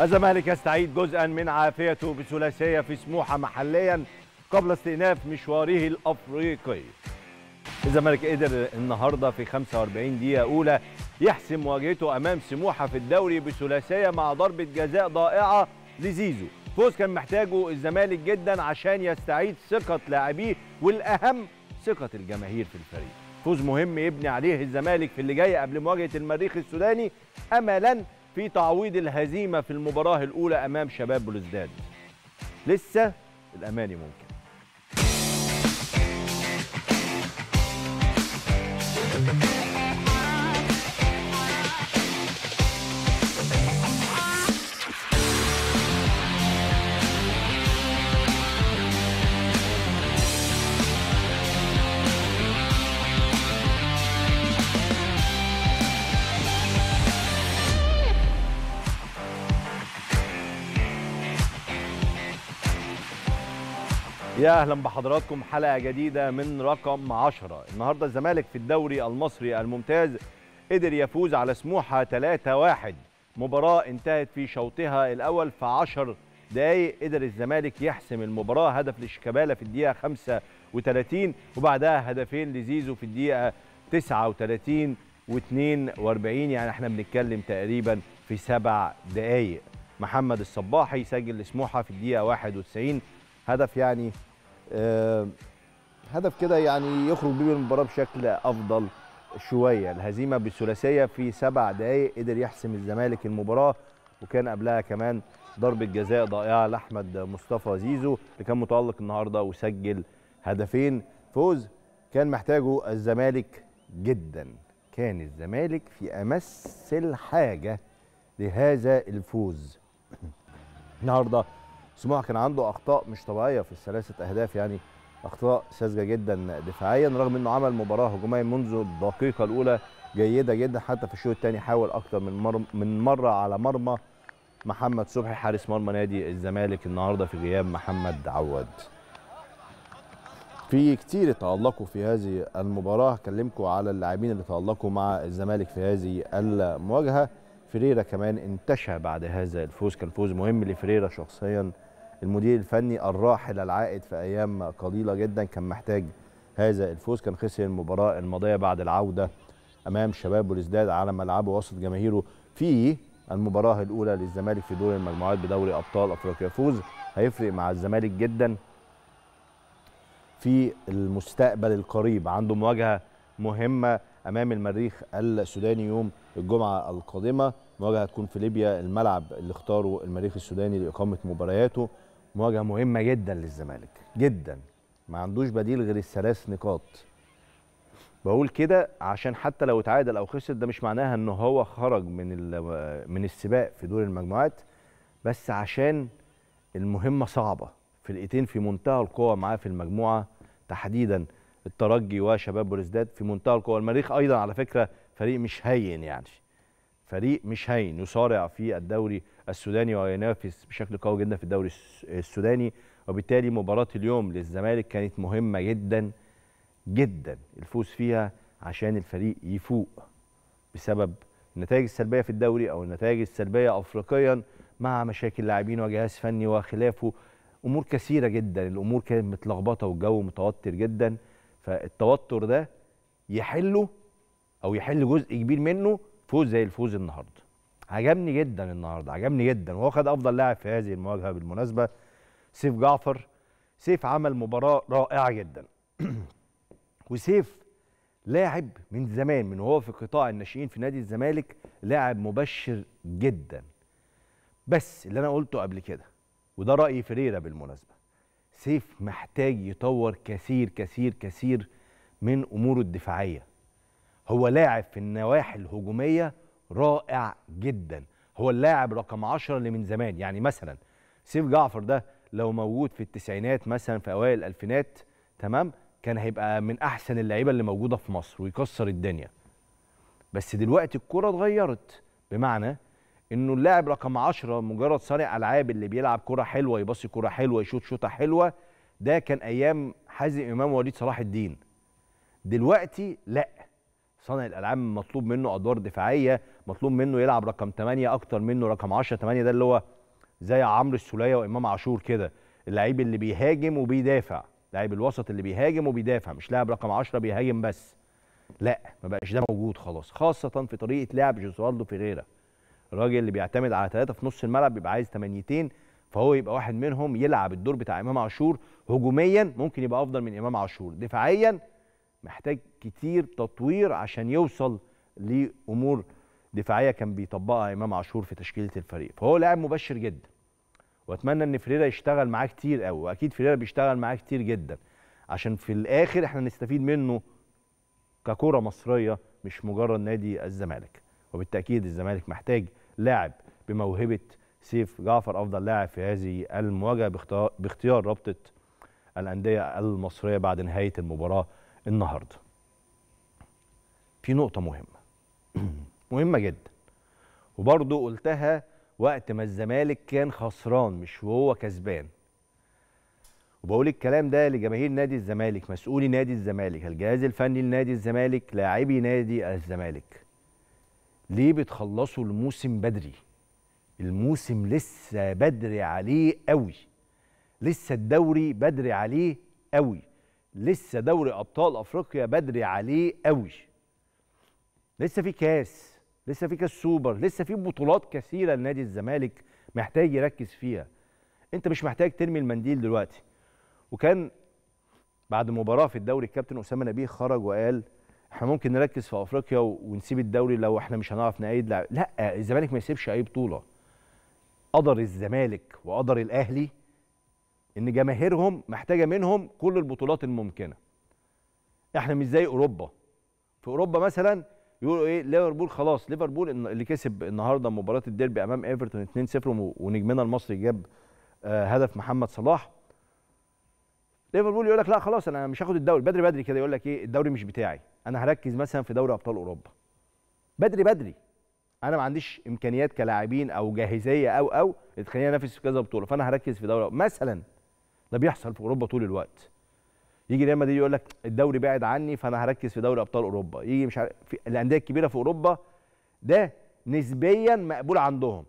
الزمالك يستعيد جزءا من عافيته بثلاثيه في سموحه محليا قبل استئناف مشواره الافريقي. الزمالك قدر النهارده في 45 دقيقه اولى يحسم مواجهته امام سموحه في الدوري بثلاثيه مع ضربه جزاء ضائعه لزيزو، فوز كان محتاجه الزمالك جدا عشان يستعيد ثقه لاعبيه والاهم ثقه الجماهير في الفريق. فوز مهم يبني عليه الزمالك في اللي جاي قبل مواجهه المريخ السوداني املا في تعويض الهزيمه في المباراه الاولى امام شباب بلوزداد. لسه الاماني ممكن. يا أهلا بحضراتكم حلقة جديدة من رقم 10. النهاردة الزمالك في الدوري المصري الممتاز قدر يفوز على سموحة 3-1، مباراة انتهت في شوطها الأول. في 10 دقايق قدر الزمالك يحسم المباراة، هدف لشيكابالا في الدقيقة 35 وبعدها هدفين لزيزو في الدقيقة 39 و 42، يعني احنا بنتكلم تقريبا في 7 دقايق. محمد الصباحي سجل لسموحة في الدقيقة 91 هدف، يعني هدف كده يعني يخرج بيه المباراة بشكل أفضل شوية. الهزيمة بالثلاثية في 7 دقايق قدر يحسم الزمالك المباراة، وكان قبلها كمان ضربة جزاء ضائعة لأحمد مصطفى زيزو اللي كان متألق النهاردة وسجل هدفين. فوز كان محتاجه الزمالك جدا، كان الزمالك في أمس الحاجة لهذا الفوز. النهاردة سموحة كان عنده أخطاء مش طبيعية في ال3 أهداف، يعني أخطاء ساذجة جدا دفاعيا، رغم أنه عمل مباراة هجومية منذ الدقيقة الأولى جيدة جدا. حتى في الشوط الثاني حاول أكتر من مرة على مرمى محمد صبحي حارس مرمى نادي الزمالك النهارده في غياب محمد عواد. في كتير تألقوا في هذه المباراة، هكلمكم على اللاعبين اللي تألقوا مع الزمالك في هذه المواجهة. فيريرا كمان انتشى بعد هذا الفوز، كان فوز مهم لفيريرا شخصيا. المدير الفني الراحل العائد في أيام قليلة جدا كان محتاج هذا الفوز، كان خسر المباراة الماضية بعد العودة أمام شباب بلوزداد على ملعبه وسط جماهيره في المباراة الأولى للزمالك في دور المجموعات بدوري أبطال أفريقيا. فوز هيفرق مع الزمالك جدا في المستقبل القريب، عنده مواجهة مهمة أمام المريخ السوداني يوم الجمعة القادمة، مواجهة هتكون في ليبيا الملعب اللي اختاره المريخ السوداني لإقامة مبارياته. مواجهة مهمة جدا للزمالك جدا، ما عندوش بديل غير ال3 نقاط. بقول كده عشان حتى لو اتعادل أو خسر ده مش معناها إن هو خرج من السباق في دور المجموعات، بس عشان المهمة صعبة، فرقتين في منتهى القوة معاه في المجموعة، تحديدا الترجي وشباب بلوزداد في منتهى القوة. المريخ أيضا على فكرة فريق مش هين، يعني فريق مش هين، يصارع في الدوري السوداني وينافس بشكل قوي جدا في الدوري السوداني، وبالتالي مباراة اليوم للزمالك كانت مهمة جدا جدا الفوز فيها عشان الفريق يفوق بسبب النتائج السلبية في الدوري أو النتائج السلبية أفريقيا مع مشاكل لاعبين وجهاز فني وخلافه، أمور كثيرة جدا. الأمور كانت متلخبطة والجو متوتر جدا، فالتوتر ده يحله أو يحل جزء كبير منه فوز زي الفوز النهارده. عجبني جدا النهارده، عجبني جدا، وهو خد أفضل لاعب في هذه المواجهة بالمناسبة سيف جعفر. سيف عمل مباراة رائعة جدا وسيف لاعب من زمان من وهو في قطاع الناشئين في نادي الزمالك لاعب مبشر جدا. بس اللي أنا قلته قبل كده وده رأي فيريرا بالمناسبة، سيف محتاج يطور كثير كثير كثير من أموره الدفاعية. هو لاعب في النواحي الهجومية رائع جدا، هو اللاعب رقم 10 اللي من زمان. يعني مثلا سيف جعفر ده لو موجود في التسعينات مثلا في أوائل الألفينات، تمام، كان هيبقى من أحسن اللعيبة اللي موجودة في مصر ويكسر الدنيا. بس دلوقتي الكرة اتغيرت، بمعنى إنه اللاعب رقم 10 مجرد صانع ألعاب اللي بيلعب كرة حلوة، يباصي كرة حلوة، يشوط شوطة حلوة. ده كان أيام حازم إمام ووليد صلاح الدين. دلوقتي لأ، صانع الالعاب مطلوب منه ادوار دفاعيه، مطلوب منه يلعب رقم 8 اكتر منه رقم 10، 8 ده اللي هو زي عمرو السوليه وامام عاشور كده، اللعيب اللي بيهاجم وبيدافع، لاعب الوسط اللي بيهاجم وبيدافع، مش لاعب رقم 10 بيهاجم بس. لا، ما بقاش ده موجود خلاص، خاصه في طريقه لعب جوزوالدو فيريرا. الراجل اللي بيعتمد على 3 في نص الملعب بيبقى عايز 8، فهو يبقى واحد منهم يلعب الدور بتاع امام عاشور. هجوميا ممكن يبقى افضل من امام عاشور، دفاعيا محتاج كتير تطوير عشان يوصل لامور دفاعيه كان بيطبقها امام عاشور في تشكيله الفريق. فهو لاعب مبشر جدا، واتمنى ان فيريرا يشتغل معاه كتير قوي، واكيد فيريرا بيشتغل معاه كتير جدا، عشان في الاخر احنا نستفيد منه ككره مصريه مش مجرد نادي الزمالك. وبالتاكيد الزمالك محتاج لاعب بموهبه سيف جعفر، افضل لاعب في هذه المواجهه باختيار رابطه الانديه المصريه بعد نهايه المباراه النهارده. في نقطه مهمه جدا، وبرضه قلتها وقت ما الزمالك كان خسران مش وهو كسبان، وبقول الكلام ده لجماهير نادي الزمالك، مسؤولي نادي الزمالك، الجهاز الفني لنادي الزمالك، لاعبي نادي الزمالك، ليه بتخلصوا الموسم بدري؟ الموسم لسه بدري عليه قوي، لسه الدوري بدري عليه قوي، لسه دوري ابطال افريقيا بدري عليه قوي، لسه في كاس، لسه في كاس سوبر، لسه في بطولات كثيره لنادي الزمالك محتاج يركز فيها. انت مش محتاج ترمي المنديل دلوقتي. وكان بعد مباراه في الدوري الكابتن اسامه نبيه خرج وقال احنا ممكن نركز في افريقيا ونسيب الدوري لو احنا مش هنعرف نأيد لاعب. لا، الزمالك ما يسيبش اي بطوله. قدر الزمالك وقدر الاهلي ان جماهيرهم محتاجه منهم كل البطولات الممكنه. احنا مش زي اوروبا. في اوروبا مثلا يقولوا ايه، ليفربول خلاص، ليفربول اللي كسب النهارده مباراه الديربي امام ايفرتون 2-0 ونجمنا المصري جاب هدف محمد صلاح. ليفربول يقول لك لا خلاص انا مش هاخد الدوري، بدري بدري كده يقول لك ايه، الدوري مش بتاعي، انا هركز مثلا في دوري ابطال اوروبا. بدري بدري، انا ما عنديش امكانيات كلاعبين او جاهزيه او تخليني انافس في كذا بطوله، فانا هركز في دوري مثلا. ده بيحصل في اوروبا طول الوقت. يجي ريال مدريد يقول لك الدوري بعد عني فانا هركز في دوري ابطال اوروبا، يجي مش عارف الانديه الكبيره في اوروبا ده نسبيا مقبول عندهم.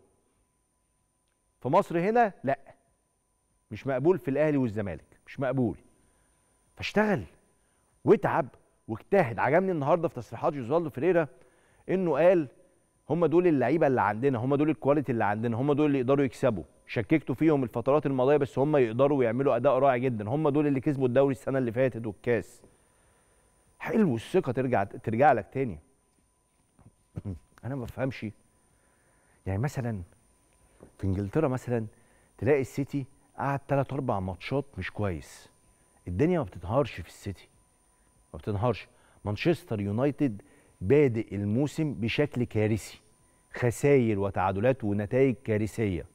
في مصر هنا لا، مش مقبول في الاهلي والزمالك، مش مقبول. فاشتغل واتعب واجتهد. عجبني النهارده في تصريحات جوزوالدو فيريرا انه قال هم دول اللعيبه اللي عندنا، هم دول الكواليتي اللي عندنا، هم دول اللي يقدروا يكسبوا، شككتوا فيهم الفترات الماضيه بس هم يقدروا يعملوا اداء رائع جدا، هم دول اللي كسبوا الدوري السنه اللي فاتت والكاس. حلو الثقه ترجع لك تاني. انا ما بفهمش يعني مثلا في انجلترا مثلا تلاقي السيتي قعد 3-4 ماتشات مش كويس، الدنيا ما بتنهارش في السيتي، ما بتنهارش. مانشستر يونايتد بادئ الموسم بشكل كارثي، خسائر وتعادلات ونتائج كارثيه،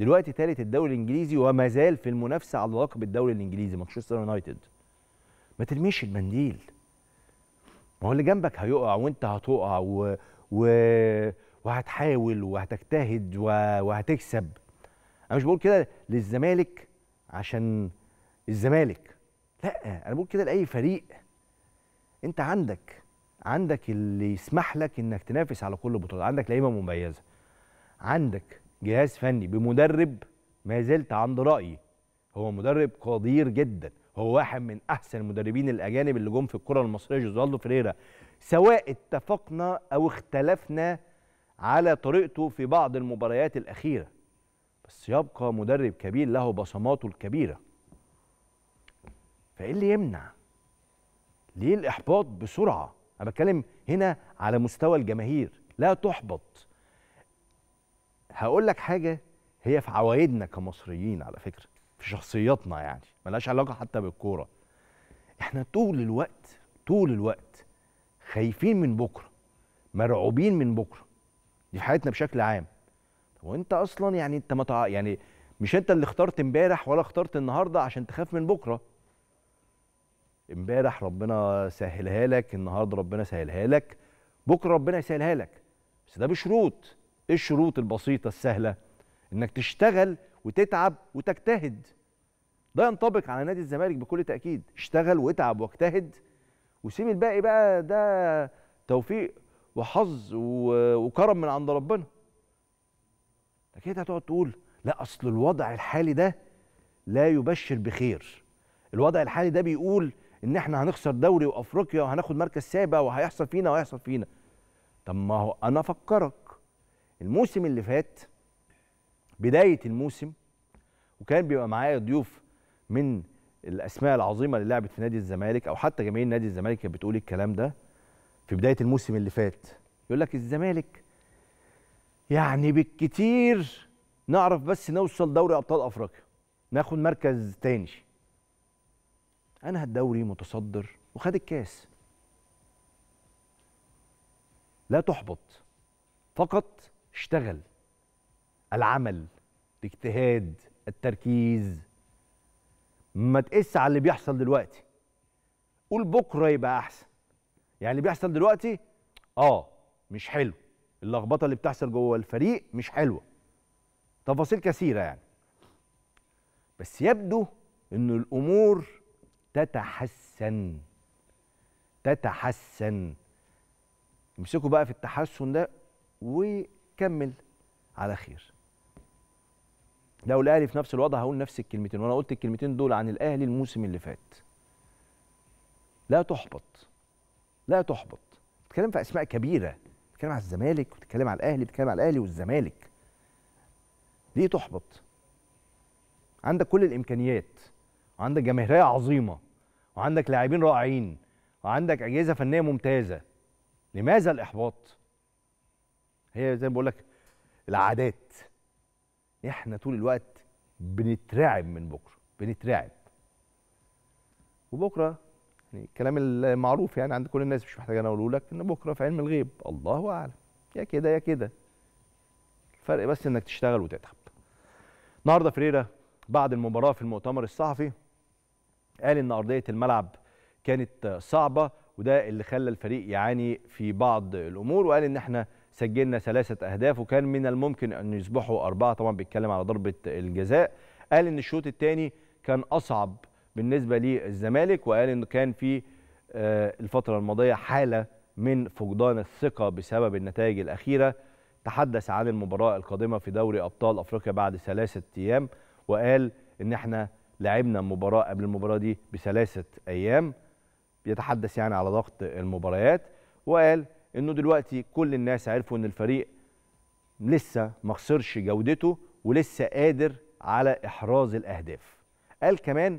دلوقتي ثالث الدوري الانجليزي وما زال في المنافسه على لقب الدوري الانجليزي مانشستر يونايتد. ما ترميش المنديل، ما هو اللي جنبك هيقع وانت هتقع وهتحاول وهتجتهد وهتكسب. انا مش بقول كده للزمالك عشان الزمالك، لا، انا بقول كده لاي فريق. انت عندك اللي يسمح لك انك تنافس على كل بطوله، عندك لعيبه مميزه، عندك جهاز فني بمدرب ما زلت عند رايي هو مدرب قدير جدا، هو واحد من احسن المدربين الاجانب اللي جم في الكره المصريه جوزوالدو فيريرا، سواء اتفقنا او اختلفنا على طريقته في بعض المباريات الاخيره، بس يبقى مدرب كبير له بصماته الكبيره. فايه اللي يمنع؟ ليه الاحباط بسرعه؟ انا بتكلم هنا على مستوى الجماهير، لا تحبط. هقول لك حاجه هي في عوايدنا كمصريين على فكره، في شخصياتنا، يعني ملهاش علاقه حتى بالكوره. احنا طول الوقت خايفين من بكره، مرعوبين من بكره، دي في حياتنا بشكل عام. طب وانت اصلا يعني انت يعني مش انت اللي اخترت امبارح ولا اخترت النهارده عشان تخاف من بكره. امبارح ربنا سهلها لك، النهارده ربنا سهلها لك، بكره ربنا يسهلها لك، بس ده بشروط. ايه الشروط البسيطه السهله؟ انك تشتغل وتتعب وتجتهد. ده ينطبق على نادي الزمالك بكل تاكيد، اشتغل واتعب واجتهد وسيب الباقي بقى، ده توفيق وحظ وكرم من عند ربنا. لكن انت هتقعد تقول لا اصل الوضع الحالي ده لا يبشر بخير، الوضع الحالي ده بيقول ان احنا هنخسر دوري وافريقيا وهناخد مركز سابع وهيحصل فينا وهيحصل فينا. طب ما هو انا افكرك الموسم اللي فات، بدايه الموسم، وكان بيبقى معايا ضيوف من الاسماء العظيمه اللي لعبت في نادي الزمالك، او حتى جماهير نادي الزمالك كانت بتقول الكلام ده في بدايه الموسم اللي فات. يقول لك الزمالك يعني بالكتير نعرف بس نوصل دوري ابطال افريقيا، ناخد مركز تاني. انا الدوري متصدر وخد الكاس. لا تحبط، فقط اشتغل. العمل، الاجتهاد، التركيز. ما تقس على اللي بيحصل دلوقتي، قول بكره يبقى احسن. يعني اللي بيحصل دلوقتي مش حلو، اللخبطه اللي بتحصل جوه الفريق مش حلوه، تفاصيل كثيره يعني، بس يبدو ان الامور تتحسن. امسكوا بقى في التحسن ده وكمل على خير. لو الاهلي في نفس الوضع هقول نفس الكلمتين، وانا قلت الكلمتين دول عن الاهلي الموسم اللي فات. لا تحبط، لا تحبط. بتتكلم في اسماء كبيره، بتتكلم على الزمالك وبتتكلم على الاهلي، بتتكلم على الاهلي والزمالك. ليه تحبط؟ عندك كل الامكانيات، وعندك جماهيريه عظيمه، وعندك لاعبين رائعين، وعندك اجهزه فنيه ممتازه. لماذا الاحباط؟ هي زي ما بقول لك العادات. احنا طول الوقت بنترعب من بكره، بنترعب. وبكره يعني الكلام المعروف يعني عند كل الناس، مش محتاج انا اقوله لك، ان بكره في علم الغيب، الله اعلم، يا كده يا كده. الفرق بس انك تشتغل وتتعب. النهارده فيريرا بعد المباراه في المؤتمر الصحفي قال ان ارضيه الملعب كانت صعبه، وده اللي خلى الفريق يعاني في بعض الامور، وقال ان احنا سجلنا 3 أهداف وكان من الممكن أن يصبحوا 4، طبعا بيتكلم على ضربة الجزاء. قال إن الشوط الثاني كان أصعب بالنسبة للزمالك، وقال إنه كان في الفترة الماضية حالة من فقدان الثقة بسبب النتائج الأخيرة. تحدث عن المباراة القادمة في دوري أبطال أفريقيا بعد 3 أيام، وقال إن احنا لعبنا مباراة قبل المباراة دي ب3 أيام، بيتحدث يعني على ضغط المباريات. وقال إنه دلوقتي كل الناس عرفوا إن الفريق لسه ما خسرش جودته ولسه قادر على إحراز الأهداف. قال كمان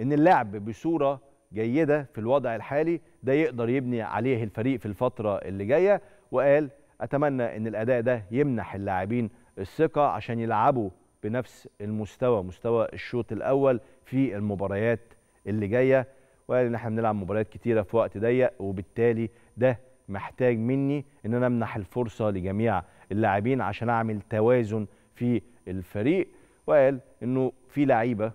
إن اللعب بصورة جيدة في الوضع الحالي ده يقدر يبني عليه الفريق في الفترة اللي جاية، وقال أتمنى إن الأداء ده يمنح اللاعبين الثقة عشان يلعبوا بنفس المستوى، مستوى الشوط الأول، في المباريات اللي جاية. وقال إن إحنا بنلعب مباريات كتيرة في وقت ضيق، وبالتالي ده محتاج مني ان انا امنح الفرصه لجميع اللاعبين عشان اعمل توازن في الفريق. وقال انه في لعيبه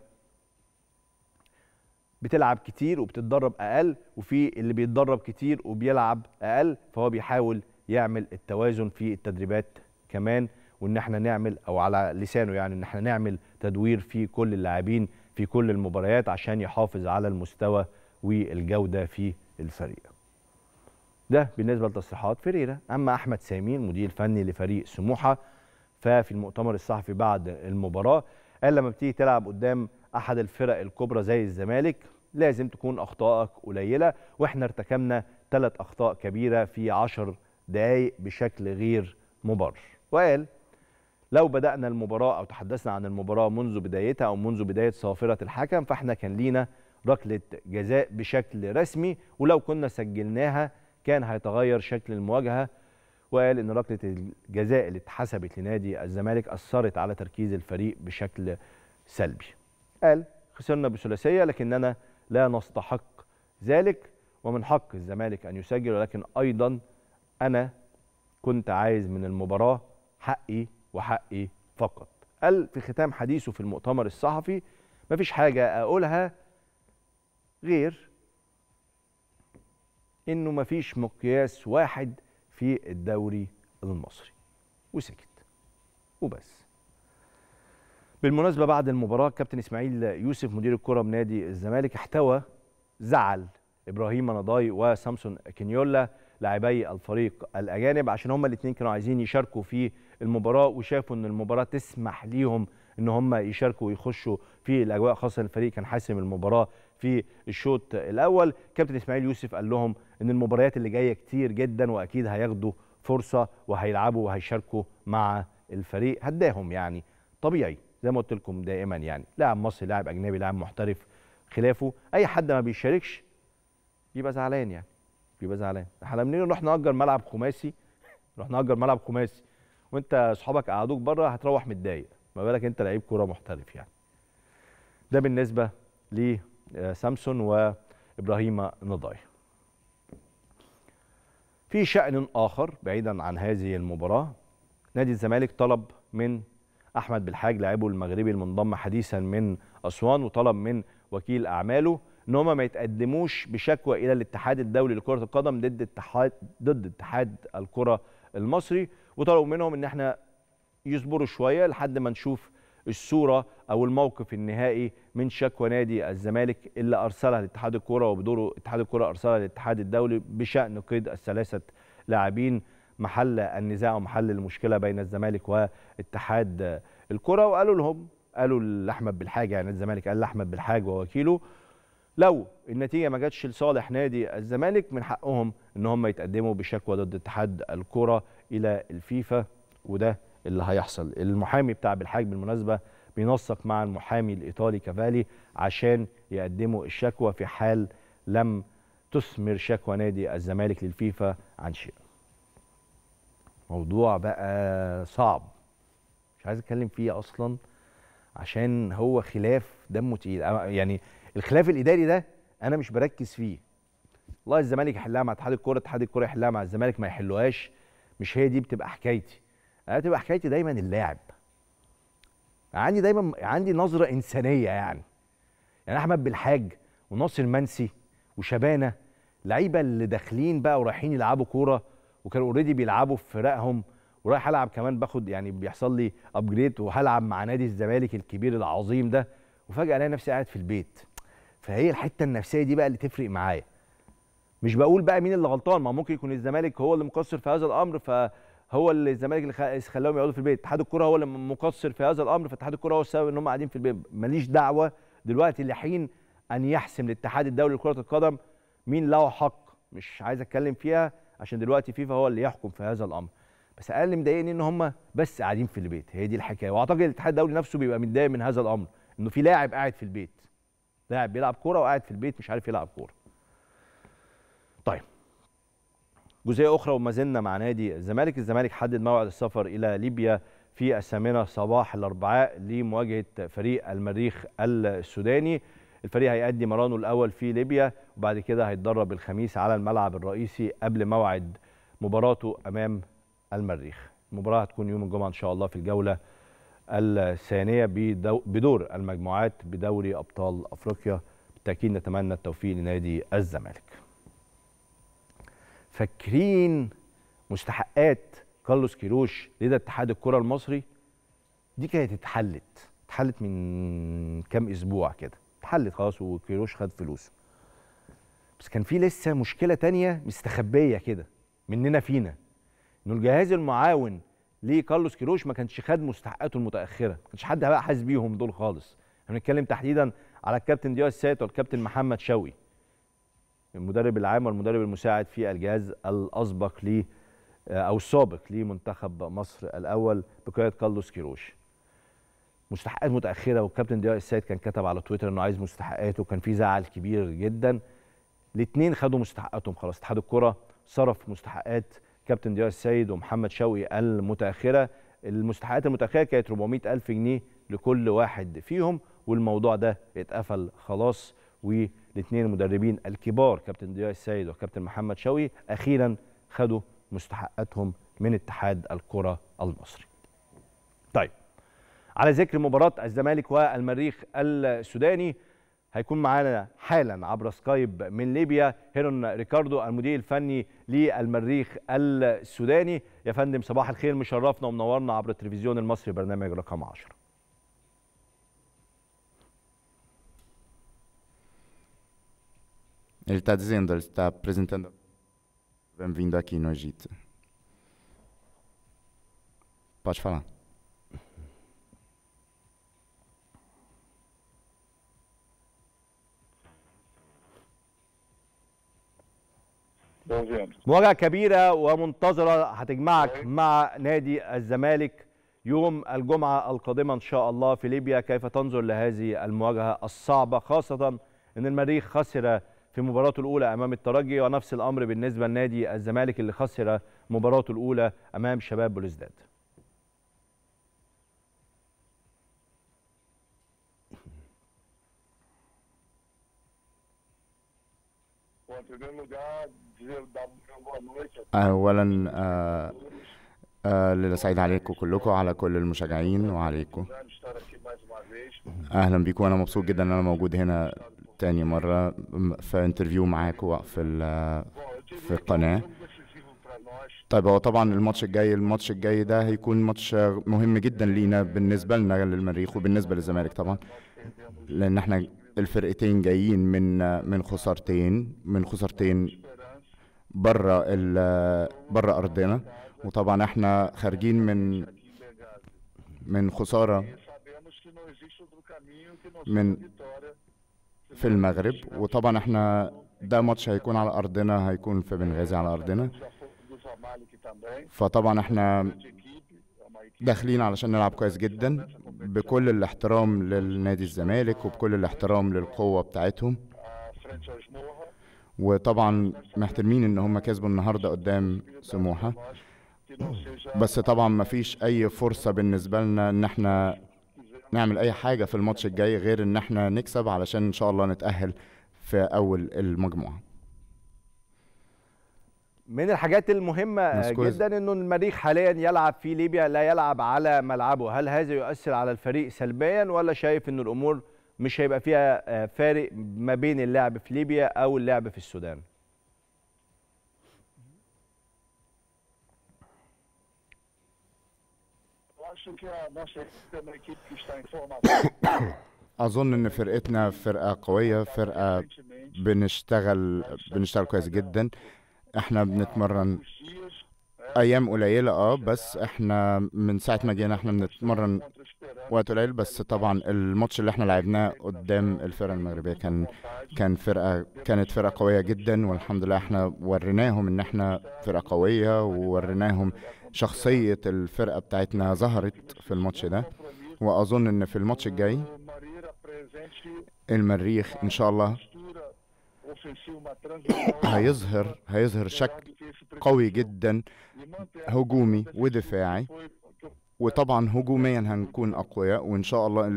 بتلعب كتير وبتتدرب اقل، وفي اللي بيتدرب كتير وبيلعب اقل، فهو بيحاول يعمل التوازن في التدريبات كمان، وان احنا نعمل، او على لسانه يعني، ان احنا نعمل تدوير في كل اللاعبين في كل المباريات عشان يحافظ على المستوى والجوده في الفريق. ده بالنسبه لتصريحات فيريرا. اما احمد سامي المدير الفني لفريق سموحه ففي المؤتمر الصحفي بعد المباراه قال لما بتيجي تلعب قدام احد الفرق الكبرى زي الزمالك لازم تكون اخطائك قليله، واحنا ارتكبنا 3 أخطاء كبيره في 10 دقائق بشكل غير مبرر. وقال لو بدانا المباراه او تحدثنا عن المباراه منذ بدايتها او منذ بدايه صافره الحكم، فاحنا كان لينا ركله جزاء بشكل رسمي، ولو كنا سجلناها كان هيتغير شكل المواجهه. وقال ان ركله الجزاء اللي اتحسبت لنادي الزمالك اثرت على تركيز الفريق بشكل سلبي. قال خسرنا بثلاثيه لكننا لا نستحق ذلك، ومن حق الزمالك ان يسجل، ولكن ايضا انا كنت عايز من المباراه حقي وحقي فقط. قال في ختام حديثه في المؤتمر الصحفي مفيش حاجه اقولها غير إنه مفيش مقياس واحد في الدوري المصري، وسكت وبس. بالمناسبة بعد المباراة كابتن إسماعيل يوسف مدير الكرة بنادي الزمالك احتوى زعل ابراهيم مناضاي وسامسون كينيولا لاعبي الفريق الاجانب، عشان هما الاثنين كانوا عايزين يشاركوا في المباراه وشافوا ان المباراه تسمح ليهم ان هما يشاركوا ويخشوا في الاجواء، خاصه الفريق كان حاسم المباراه في الشوط الاول. كابتن اسماعيل يوسف قال لهم ان المباريات اللي جايه كتير جدا واكيد هياخدوا فرصه وهيلعبوا وهيشاركوا مع الفريق. هداهم يعني طبيعي زي ما قلت لكم دائما، يعني لاعب مصري لاعب اجنبي لاعب محترف خلافه، اي حد ما بيشاركش يبقى زعلان، يعني يبقى زعلان. احنا منين نروح نأجر ملعب خماسي؟ نروح نأجر ملعب خماسي وانت اصحابك قعدوك بره، هتروح متضايق، ما بالك انت لعيب كوره محترف يعني. ده بالنسبه لسامسون وابراهيم نضاي. في شأن اخر بعيدا عن هذه المباراه، نادي الزمالك طلب من احمد بالحاج لاعبه المغربي المنضم حديثا من اسوان، وطلب من وكيل اعماله ان هم ما يتقدموش بشكوى الى الاتحاد الدولي لكره القدم ضد اتحاد الكره المصري، وطلبوا منهم ان احنا يصبروا شويه لحد ما نشوف الصوره او الموقف النهائي من شكوى نادي الزمالك اللي ارسلها لاتحاد الكره، وبدوره اتحاد الكره ارسلها للاتحاد الدولي بشان قيد الثلاثه لاعبين محل النزاع ومحل المشكله بين الزمالك واتحاد الكره. وقالوا لهم، قالوا لاحمد بالحاج، يعني الزمالك قال لاحمد بالحاج ووكيله لو النتيجه ما جاتش لصالح نادي الزمالك من حقهم ان هم يتقدموا بشكوى ضد اتحاد الكره الى الفيفا، وده اللي هيحصل. المحامي بتاع بالحاج بالمناسبه بينسق مع المحامي الايطالي كافالي عشان يقدموا الشكوى في حال لم تثمر شكوى نادي الزمالك للفيفا عن شيء. موضوع بقى صعب مش عايز اتكلم فيه اصلا، عشان هو خلاف دمه تقيل، يعني الخلاف الاداري ده انا مش بركز فيه. والله الزمالك يحلها مع اتحاد الكوره، اتحاد الكوره يحلها مع الزمالك، ما يحلوهاش، مش هي دي بتبقى حكايتي. انا بتبقى حكايتي دايما اللاعب، عندي دايما نظره انسانيه يعني. يعني احمد بالحاج وناصر منسي وشبانه لعيبه اللي داخلين بقى ورايحين يلعبوا كوره، وكانوا اوريدي بيلعبوا في فرقهم، ورايح العب كمان باخد يعني بيحصل لي ابجريد وهلعب مع نادي الزمالك الكبير العظيم ده، وفجاه الاقي نفسي قاعد في البيت. فهي الحته النفسيه دي بقى اللي تفرق معايا. مش بقول بقى مين اللي غلطان، ما ممكن يكون الزمالك هو اللي مقصر في هذا الامر، فهو اللي الزمالك اللي خلاهم يقعدوا في البيت، اتحاد الكوره هو اللي مقصر في هذا الامر فاتحاد الكوره هو السبب ان هم قاعدين في البيت. ماليش دعوه دلوقتي لحين ان يحسم الاتحاد الدولي لكره القدم مين له حق، مش عايز اتكلم فيها عشان دلوقتي فيفا هو اللي يحكم في هذا الامر. بس انا اللي مضايقني ان هم بس قاعدين في البيت، هي دي الحكايه. واعتقد الاتحاد الدولي نفسه بيبقى متضايق من هذا الامر، انه في لاعب قاعد في البيت، لاعب بيلعب كوره وقاعد في البيت مش عارف يلعب كوره. طيب جزئيه اخرى وما زلنا مع نادي الزمالك. الزمالك حدد موعد السفر الى ليبيا في الثامنه صباح الاربعاء لمواجهه فريق المريخ السوداني. الفريق هيأدي مرانه الاول في ليبيا وبعد كده هيتدرب الخميس على الملعب الرئيسي قبل موعد مباراته امام المريخ. المباراه هتكون يوم الجمعه ان شاء الله في الجوله الثانيه بدور المجموعات بدوري ابطال افريقيا. بالتاكيد نتمنى التوفيق لنادي الزمالك. فاكرين مستحقات كارلوس كيروش لدى اتحاد الكره المصري دي كانت اتحلت من كام اسبوع كده، اتحلت خلاص وكيروش خد فلوسه. بس كان في لسه مشكله ثانيه مستخبيه كده مننا فينا، انه الجهاز المعاون لكارلوس كيروش ما كانش خد مستحقاته المتاخره، ما كانش حد بقى حاسس بيهم دول خالص. احنا بنتكلم تحديدا على الكابتن ضياء السيد والكابتن محمد شوقي المدرب العام والمدرب المساعد في الجهاز الاسبق السابق لمنتخب مصر الاول بقياده كارلوس كيروش. مستحقات متاخره، والكابتن ضياء السيد كان كتب على تويتر انه عايز مستحقاته، وكان في زعل كبير جدا. الاثنين خدوا مستحقاتهم خلاص، اتحاد الكره صرف مستحقات كابتن ضياء السيد ومحمد شوقي المتاخره. المستحقات المتاخره كانت 400,000 جنيه لكل واحد فيهم، والموضوع ده اتقفل خلاص. والاثنين المدربين الكبار كابتن ضياء السيد وكابتن محمد شوقي اخيرا خدوا مستحقاتهم من اتحاد الكره المصري. طيب على ذكر مباراه الزمالك والمريخ السوداني، هيكون معانا حالا عبر سكايب من ليبيا هيرون ريكاردو المدير الفني للمريخ السوداني. يا فندم صباح الخير، مشرفنا ومنورنا عبر التلفزيون المصري برنامج رقم 10. Ele está dizendo, ele está apresentando. Bem-vindo aqui no Egito. Pode falar. مواجهة كبيرة ومنتظرة هتجمعك مع نادي الزمالك يوم الجمعة القادمة إن شاء الله في ليبيا. كيف تنظر لهذه المواجهة الصعبة، خاصة أن المريخ خسر في مباراته الأولى أمام الترجي، ونفس الأمر بالنسبة لنادي الزمالك اللي خسر مباراته الأولى أمام شباب بلوزداد؟ أولا ليلة سعيدة عليكم كلكم، على كل المشجعين وعليكم. أهلا بيكم، أنا مبسوط جدا أن أنا موجود هنا تاني مرة في انترفيو معاكم في القناة. طيب، هو طبعا الماتش الجاي ده هيكون ماتش مهم جدا لينا، بالنسبة لنا للمريخ وبالنسبة للزمالك طبعا، لأن احنا الفرقتين جايين من خسارتين بره ارضنا، وطبعا احنا خارجين من خساره في المغرب، وطبعا احنا ده ماتش هيكون على ارضنا، هيكون في بنغازي على ارضنا، فطبعا احنا داخلين علشان نلعب كويس جدا، بكل الاحترام للنادي الزمالك وبكل الاحترام للقوة بتاعتهم، وطبعا محترمين ان هم كسبوا النهاردة قدام سموحة، بس طبعا مفيش اي فرصة بالنسبة لنا ان احنا نعمل اي حاجة في الماتش الجاي غير ان احنا نكسب علشان ان شاء الله نتأهل في اول المجموعة. من الحاجات المهمة جدا انه المريخ حاليا يلعب في ليبيا، لا يلعب على ملعبه، هل هذا يؤثر على الفريق سلبيا، ولا شايف ان الامور مش هيبقى فيها فارق ما بين اللعب في ليبيا او اللعب في السودان؟ اظن ان فرقتنا فرقة قوية، فرقة بنشتغل كويس جدا، احنا بنتمرن ايام قليله بس احنا من ساعه ما جينا احنا بنتمرن وقت قليل، بس طبعا الماتش اللي احنا لعبناه قدام الفرقه المغربيه كانت فرقه قويه جدا، والحمد لله احنا وريناهم ان احنا فرقه قويه، ووريناهم شخصيه الفرقه بتاعتنا ظهرت في الماتش ده، واظن ان في الماتش الجاي المريخ ان شاء الله هيظهر شكل قوي جدا هجومي ودفاعي، وطبعا هجوميا هنكون اقوياء، وان شاء الله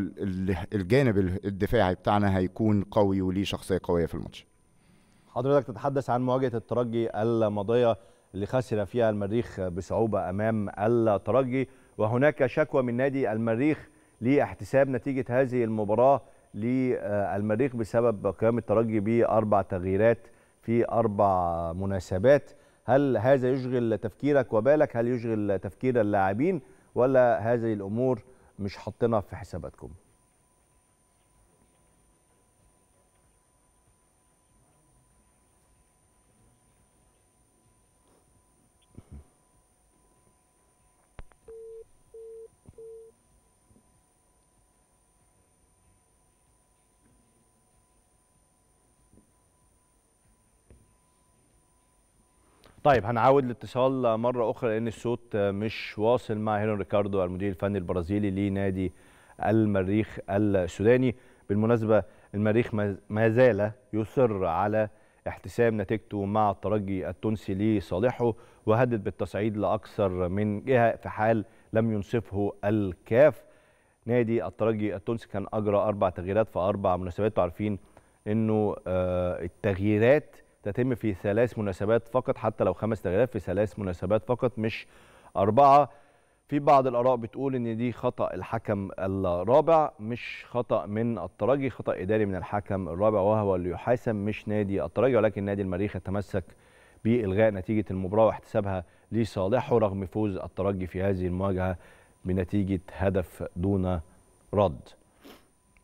الجانب الدفاعي بتاعنا هيكون قوي وليه شخصيه قويه في الماتش. حضرتك تتحدث عن مواجهه الترجي الماضيه اللي خسر فيها المريخ بصعوبه امام الترجي، وهناك شكوى من نادي المريخ لاحتساب نتيجه هذه المباراه للمريخ بسبب قيام الترجي ب4 تغييرات في 4 مناسبات. هل هذا يشغل تفكيرك وبالك؟ هل يشغل تفكير اللاعبين، ولا هذه الأمور مش حاطينها في حساباتكم؟ طيب، هنعاود الاتصال مرة أخرى لأن الصوت مش واصل مع هيرون ريكاردو المدير الفني البرازيلي لنادي المريخ السوداني. بالمناسبة المريخ ما زال يصر على احتساب نتيجته مع الترجي التونسي لصالحه، وهدد بالتصعيد لأكثر من جهة في حال لم ينصفه الكاف. نادي الترجي التونسي كان أجرى 4 تغييرات في 4 مناسبات، تعرفين أنه التغييرات تتم في 3 مناسبات فقط، حتى لو 5 تغييرات في 3 مناسبات فقط مش 4. في بعض الآراء بتقول ان دي خطأ الحكم الرابع، مش خطأ من الترجي، خطأ إداري من الحكم الرابع وهو اللي يحاسب مش نادي الترجي. ولكن نادي المريخ يتمسك بإلغاء نتيجة المباراة واحتسابها لصالحه رغم فوز الترجي في هذه المواجهة بنتيجة هدف دون رد.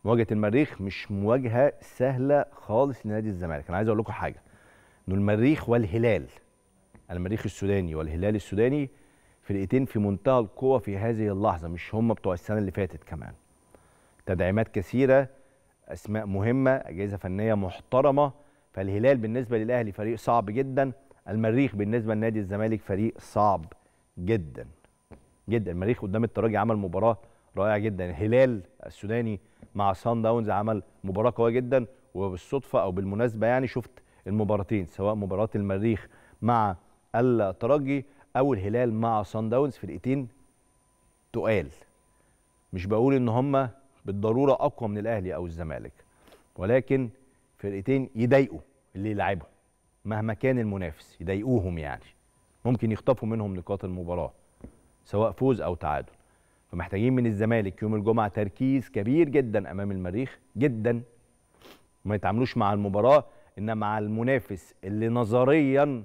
مواجهه المريخ مش مواجهه سهله خالص لنادي الزمالك. انا عايز اقول لكم حاجه، ان المريخ والهلال، المريخ السوداني والهلال السوداني، فرقتين في منتهى القوه في هذه اللحظه، مش هم بتوع السنه اللي فاتت. كمان تدعيمات كثيره، اسماء مهمه، اجهزه فنيه محترمه. فالهلال بالنسبه للاهلي فريق صعب جدا، المريخ بالنسبه لنادي الزمالك فريق صعب جدا جدا. المريخ قدام الترجي عمل مباراه رائعه جدا، الهلال السوداني مع صن داونز عمل مباراه قويه جدا. وبالصدفه او بالمناسبه يعني شفت المباراتين، سواء مباراه المريخ مع الترجي او الهلال مع صن داونز، فرقتين تقال. مش بقول ان هم بالضروره اقوى من الاهلي او الزمالك، ولكن فرقتين يضايقوا اللي يلعبهم مهما كان المنافس، يضايقوهم يعني، ممكن يخطفوا منهم نقاط المباراه سواء فوز او تعادل. فمحتاجين من الزمالك يوم الجمعه تركيز كبير جدا امام المريخ جدا، ما يتعاملوش مع المباراه ان مع المنافس اللي نظريا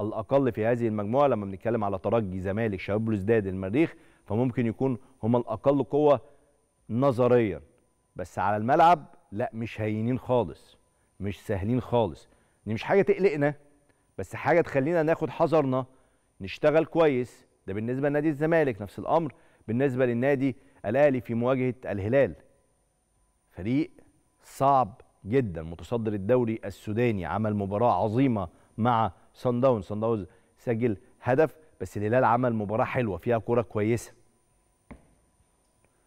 الاقل في هذه المجموعه. لما بنتكلم على ترجي، زمالك، شباب بلوزداد، المريخ، فممكن يكون هم الاقل قوه نظريا، بس على الملعب لا، مش هينين خالص، مش سهلين خالص. دي مش حاجه تقلقنا، بس حاجه تخلينا ناخد حذرنا، نشتغل كويس. ده بالنسبه لنادي الزمالك، نفس الامر بالنسبه للنادي الاهلي في مواجهه الهلال. فريق صعب جدا، متصدر الدوري السوداني، عمل مباراه عظيمه مع صن داونز، صن داونز سجل هدف، بس الهلال عمل مباراه حلوه فيها كوره كويسه.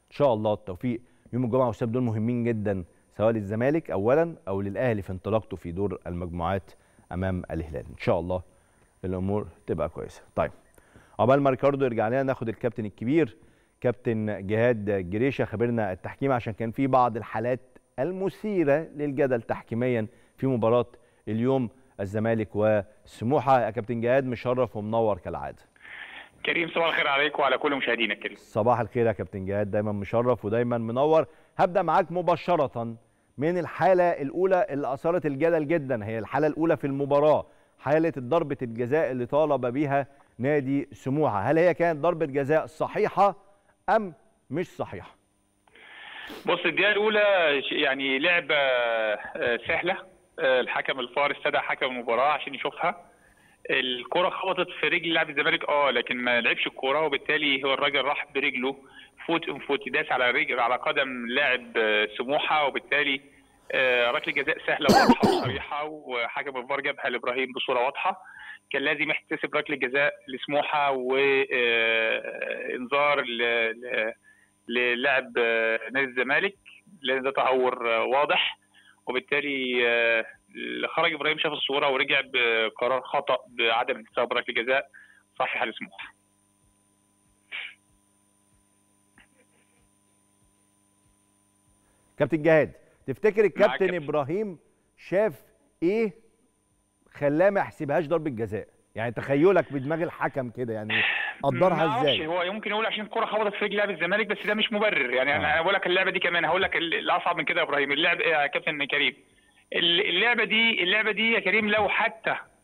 ان شاء الله التوفيق يوم الجمعه، والسبت دول مهمين جدا سواء للزمالك اولا او للاهلي في انطلاقته في دور المجموعات امام الهلال. ان شاء الله الامور تبقى كويسه. طيب عقبال ما ريكاردو يرجع لنا ناخد الكابتن الكبير كابتن جهاد جريشه، خبرنا التحكيم، عشان كان في بعض الحالات المثيره للجدل تحكيميا في مباراه اليوم الزمالك وسموحه. يا كابتن جهاد مشرف ومنور كالعاده. كريم صباح الخير عليكم وعلى كل مشاهدينا الكريم. صباح الخير يا كابتن جهاد، دايما مشرف ودايما منور. هبدا معاك مباشره من الحاله الاولى اللي اثارت الجدل جدا، هي الحاله الاولى في المباراه، حاله ضربه الجزاء اللي طالب بيها نادي سموحه. هل هي كانت ضربه جزاء صحيحه ام مش صحيحه؟ بص، الدقيقه الاولى يعني لعبه سهله، الحكم الفار استدعى حكم المباراه عشان يشوفها. الكره خبطت في رجل لاعب الزمالك لكن ما لعبش الكوره، وبالتالي هو الراجل راح برجله فوت ان فوت، داس على رجل على قدم لاعب سموحه، وبالتالي ركله جزاء سهله وواضحه وصريحه، وحكم الفار جابها لابراهيم بصوره واضحه. كان لازم يحتسب ركله جزاء لسموحه وانذار للاعب نادي الزمالك، لان ده تهور واضح. وبالتالي خرج ابراهيم شاف الصوره ورجع بقرار خطا بعدم احتساب ركله جزاء صحيحه لسموحه. كابتن جهاد، تفتكر الكابتن ابراهيم شاف ايه خلاه ما يحسبهاش ضربه جزاء؟ يعني تخيلك بدماغ الحكم كده يعني قدرها ازاي؟ هو يمكن يقول عشان الكره خبطت في رجل لاعب الزمالك، بس ده مش مبرر يعني. انا بقول لك اللعبه دي كمان هقول لك الاصعب من كده يا ابراهيم. اللعب يا كابتن كريم، اللعبه دي يا كريم،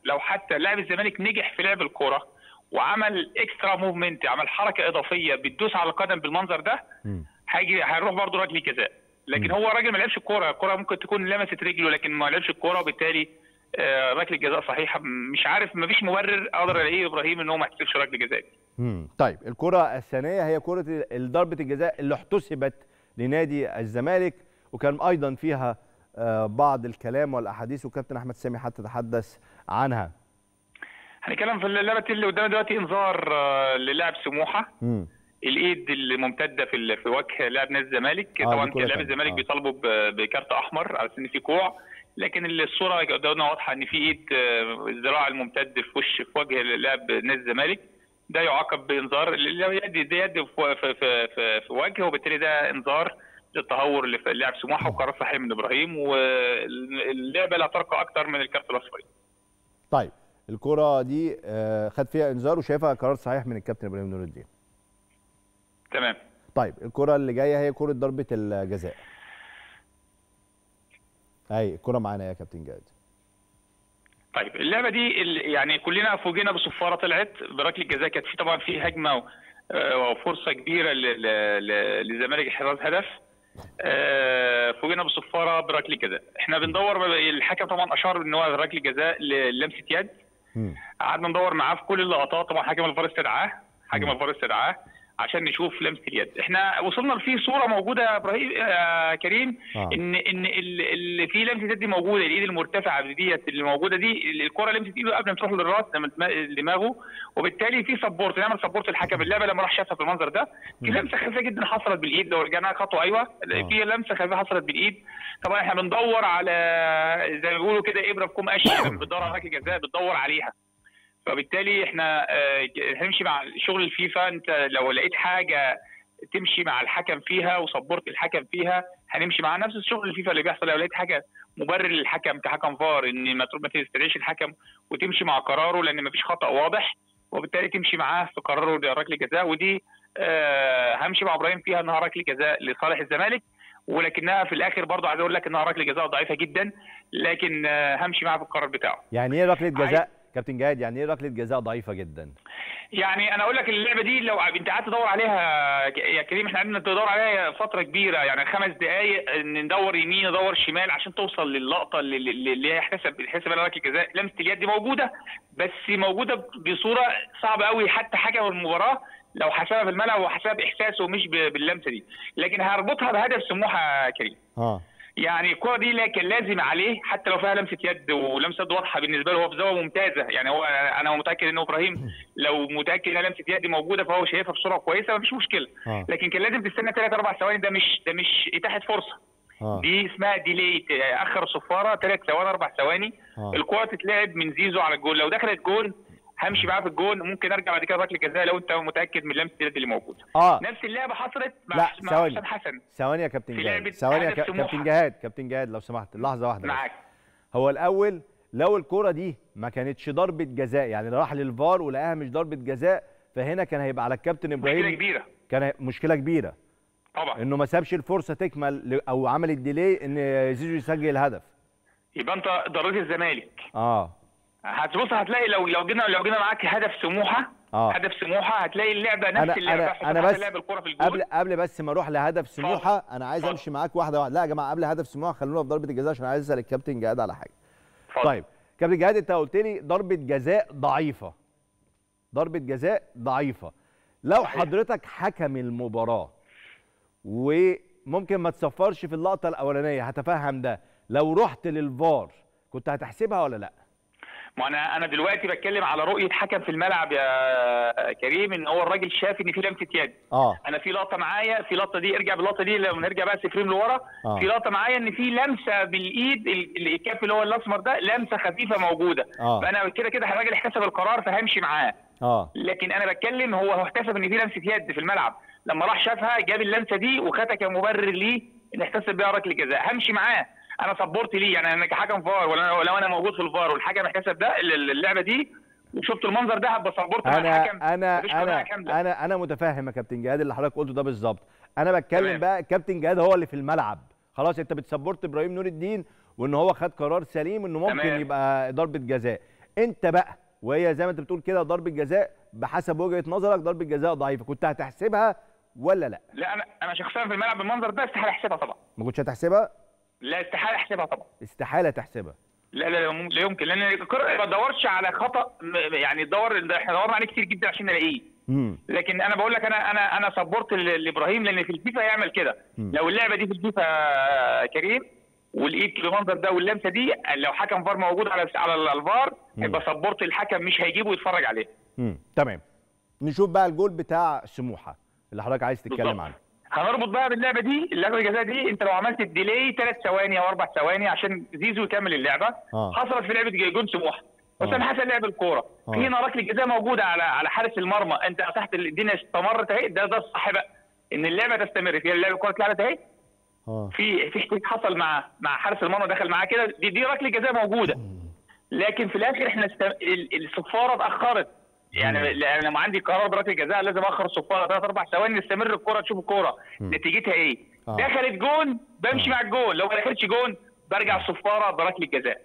لو حتى لاعب الزمالك نجح في لعب الكره وعمل اكسترا موفمنت، عمل حركه اضافيه بتدوس على القدم بالمنظر ده، هنروح برضه ركله جزاء. لكن هو الراجل ما لعبش الكوره، الكوره ممكن تكون لمست رجله لكن ما لعبش الكوره، وبالتالي ركله جزاء صحيحه. مش عارف، ما فيش مبرر اقدر الاقيه ابراهيم ان هو ما يحسبش ركله جزاء. طيب الكره الثانيه هي كره ضربه الجزاء اللي احتسبت لنادي الزمالك، وكان ايضا فيها بعض الكلام والاحاديث، وكابتن احمد سامي حتى تحدث عنها. هنتكلم في اللعبه اللي قدامنا دلوقتي، انذار للاعب سموحه، الايد الممتده في وجه لاعب نادي الزمالك. طبعا لاعب الزمالك بيطالبوا بكارت احمر على سن في كوع، لكن الصوره قدامنا واضحه ان في ايد الذراع الممتد في وجه لاعب نادي الزمالك. ده يعاقب بانذار، يد في وجهه، وبالتالي ده انذار للتهور للاعب سموحه، وقرار صحيح من ابراهيم، واللعبه لا ترقى اكثر من الكارت الاصفر. طيب الكره دي خد فيها انذار وشايفها قرار صحيح من الكابتن ابراهيم نور الدين. تمام. طيب الكره اللي جايه هي كره ضربه الجزاء. اي الكره معانا يا كابتن جاد. طيب اللعبه دي يعني كلنا فوجئنا بصفاره طلعت بركله جزاء، كانت في طبعا في هجمه وفرصه كبيره للزمالك لحراز هدف. فوجئنا بالصفاره بركله جزاء. احنا بندور، الحكم طبعا اشار ان هو ركله جزاء للمسه يد. قعدنا ندور معاه في كل اللقطات، طبعا حكم الفار استدعاه، حكم الفار استدعاه عشان نشوف لمسه اليد. احنا وصلنا لفي صوره موجوده يا ابراهيم كريم ان اللي في لمسه اليد دي موجوده، الايد المرتفعه ديت اللي موجوده دي الكره لمست ايده قبل ما تروح للراس لدماغه، وبالتالي في سبورت، نعمل سبورت الحكم. اللعبه لما راح شافها بالمنظر ده في لمسه خفيفه جدا حصلت بالايد، لو رجعنا خطوه ايوه في لمسه خفيفه حصلت بالايد. طبعا احنا بندور على زي ما بيقولوا كده ابره في كوم قش، بتدور على ركله جزاء بتدور عليها. فبالتالي احنا هنمشي مع شغل الفيفا، انت لو لقيت حاجه تمشي مع الحكم فيها وصبرت الحكم فيها هنمشي مع نفس الشغل الفيفا اللي بيحصل. لو لقيت حاجه مبرر للحكم كحكم فار ان ما تستدعيش الحكم وتمشي مع قراره لان ما فيش خطا واضح، وبالتالي تمشي معاه في قراره ده ركله جزاء. ودي همشي مع ابراهيم فيها انها ركله جزاء لصالح الزمالك، ولكنها في الاخر برضه عايز اقول لك انها ركله جزاء ضعيفه جدا، لكن همشي معاه في القرار بتاعه. يعني ايه ركله جزاء؟ كابتن جهاد يعني ايه ركله جزاء ضعيفه جدا؟ يعني انا اقول لك اللعبه دي لو انت قعدت تدور عليها يا كريم، احنا قعدنا ندور عليها فتره كبيره، يعني 5 دقائق ندور يمين ندور شمال عشان توصل للقطه اللي هي حسب ركله جزاء. لمسه اليد دي موجوده، بس موجوده بصوره صعبه قوي، حتى حكم المباراه لو حسبها في الملعب وحسب احساسه مش باللمسه دي. لكن هربطها بهدف سموحه يا كريم. يعني الكرة دي كان لازم عليه حتى لو فيها لمسة يد، ولمسة يد واضحة بالنسبة له، هو في زاوية ممتازة. يعني هو أنا متأكد إن إبراهيم لو متأكد إن لمسة يد موجودة فهو شايفها بصورة كويسة مفيش مشكلة. لكن كان لازم تستنى 3 4 ثواني، ده مش إتاحة فرصة. دي اسمها ديلي، أخر صفارة 3 ثواني 4 ثواني. الكرة تتلعب من زيزو على الجول، لو دخلت جول همشي معاه في الجون، ممكن ارجع بعد كده ركله جزاء لو انت متاكد من لمسه اليد اللي موجوده. نفس اللعبه حصلت مع حسام حسن. ثواني يا كابتن جهاد، كابتن جهاد لو سمحت لحظه واحده معاك. هو الاول لو الكره دي ما كانتش ضربه جزاء، يعني راح للفار ولقاها مش ضربه جزاء، فهنا كان هيبقى على الكابتن ابراهيم مشكله كبيره، كان مشكله كبيره طبعا انه ما سابش الفرصه تكمل او عمل الديلي ان زيزو يسجل هدف. يبقى انت ضريت الزمالك. هتبص هتلاقي لو جينا معاك هدف سموحه، هدف سموحه هتلاقي اللعبه نفس اللعبه، انا بس لعب الكره في الجول. قبل بس ما اروح لهدف سموحه انا عايز امشي معاك واحده واحده. لا يا جماعه قبل هدف سموحه خلونا في ضربه الجزاء عشان عايز اسال الكابتن جهاد على حاجه. طيب كابتن جهاد، انت قلت لي ضربه جزاء ضعيفه، ضربه جزاء ضعيفه. لو حضرتك حكم المباراه وممكن ما تصفرش في اللقطه الاولانيه، هتفهم ده، لو رحت للفار كنت هتحسبها ولا لا؟ ما انا دلوقتي بتكلم على رؤيه حكم في الملعب يا كريم، ان هو الراجل شاف ان في لمسه يد. انا في لقطه معايا، في لقطه دي ارجع باللقطه دي، لما نرجع بقى سفرين لورا. في لقطه معايا ان في لمسه بالايد، الكاف اللي هو الاسمر ده لمسه خفيفه موجوده. فانا كده الراجل احتسب القرار فهمشي معاه. لكن انا بتكلم هو احتسب ان في لمسه يد في الملعب، لما راح شافها جاب اللمسه دي وخدها كمبرر ليه ان احتسب بيها ركله جزاء، همشي معاه. انا صبرت ليه؟ يعني انا كحكم فار، ولا لو انا موجود في الفار والحكم احتسب ده اللعبه دي وشفت المنظر ده هبقى صبرت مع الحكم. انا متفهم يا كابتن جهاد اللي حضرتك قلته ده بالظبط. انا بتكلم بقى كابتن جهاد هو اللي في الملعب، خلاص انت بتسبورت ابراهيم نور الدين وان هو خد قرار سليم انه ممكن يبقى ضربه جزاء. انت بقى وهي زي ما انت بتقول كده ضربه جزاء بحسب وجهه نظرك، ضربه جزاء ضعيفه، كنت هتحسبها ولا لا؟ لا، انا شخصيا في الملعب بالمنظر ده استحاله احسبها طبعا. ما كنتش هتحسبها؟ لا، استحاله احسبها طبعا. استحاله تحسبها؟ لا يمكن، لان ما تدورش على خطا، يعني احنا دورنا عليه كتير جدا عشان نلاقيه. لكن انا بقول لك انا سبورت لابراهيم، لان في الفيفا هيعمل كده. لو اللعبه دي في الفيفا كريم ولقيت المنظر ده واللمسه دي، لو حكم فار موجود على الفار هيبقى سبورت الحكم، مش هيجيبه ويتفرج عليه. تمام. نشوف بقى الجول بتاع سموحه اللي حضرتك عايز تتكلم عنه. هنربط بقى باللعبه دي، اللعبه الجزاء دي انت لو عملت الديلي 3 ثواني او 4 ثواني عشان زيزو يكمل اللعبه. حصلت في لعبه جون سموحه، حسام حسن لعب الكوره، في هنا ركله جزاء موجوده على حارس المرمى، انت تحت الدنيا استمرت اهي، ده الصح بقى ان اللعبه تستمر، في اللعبه الكوره اتلعبت اهي. في احتكاك حصل مع حارس المرمى، دخل معاه كده، دي ركله جزاء موجوده. لكن في الاخر احنا الصفاره اتاخرت، يعني لما عندي قرار بركله جزاء لازم اخر الصفاره 3 4 ثواني نستمر الكره تشوف الكره نتيجتها ايه. دخلت جون بمشي مع الجون، لو ما دخلتش جون برجع الصفاره بركله جزاء.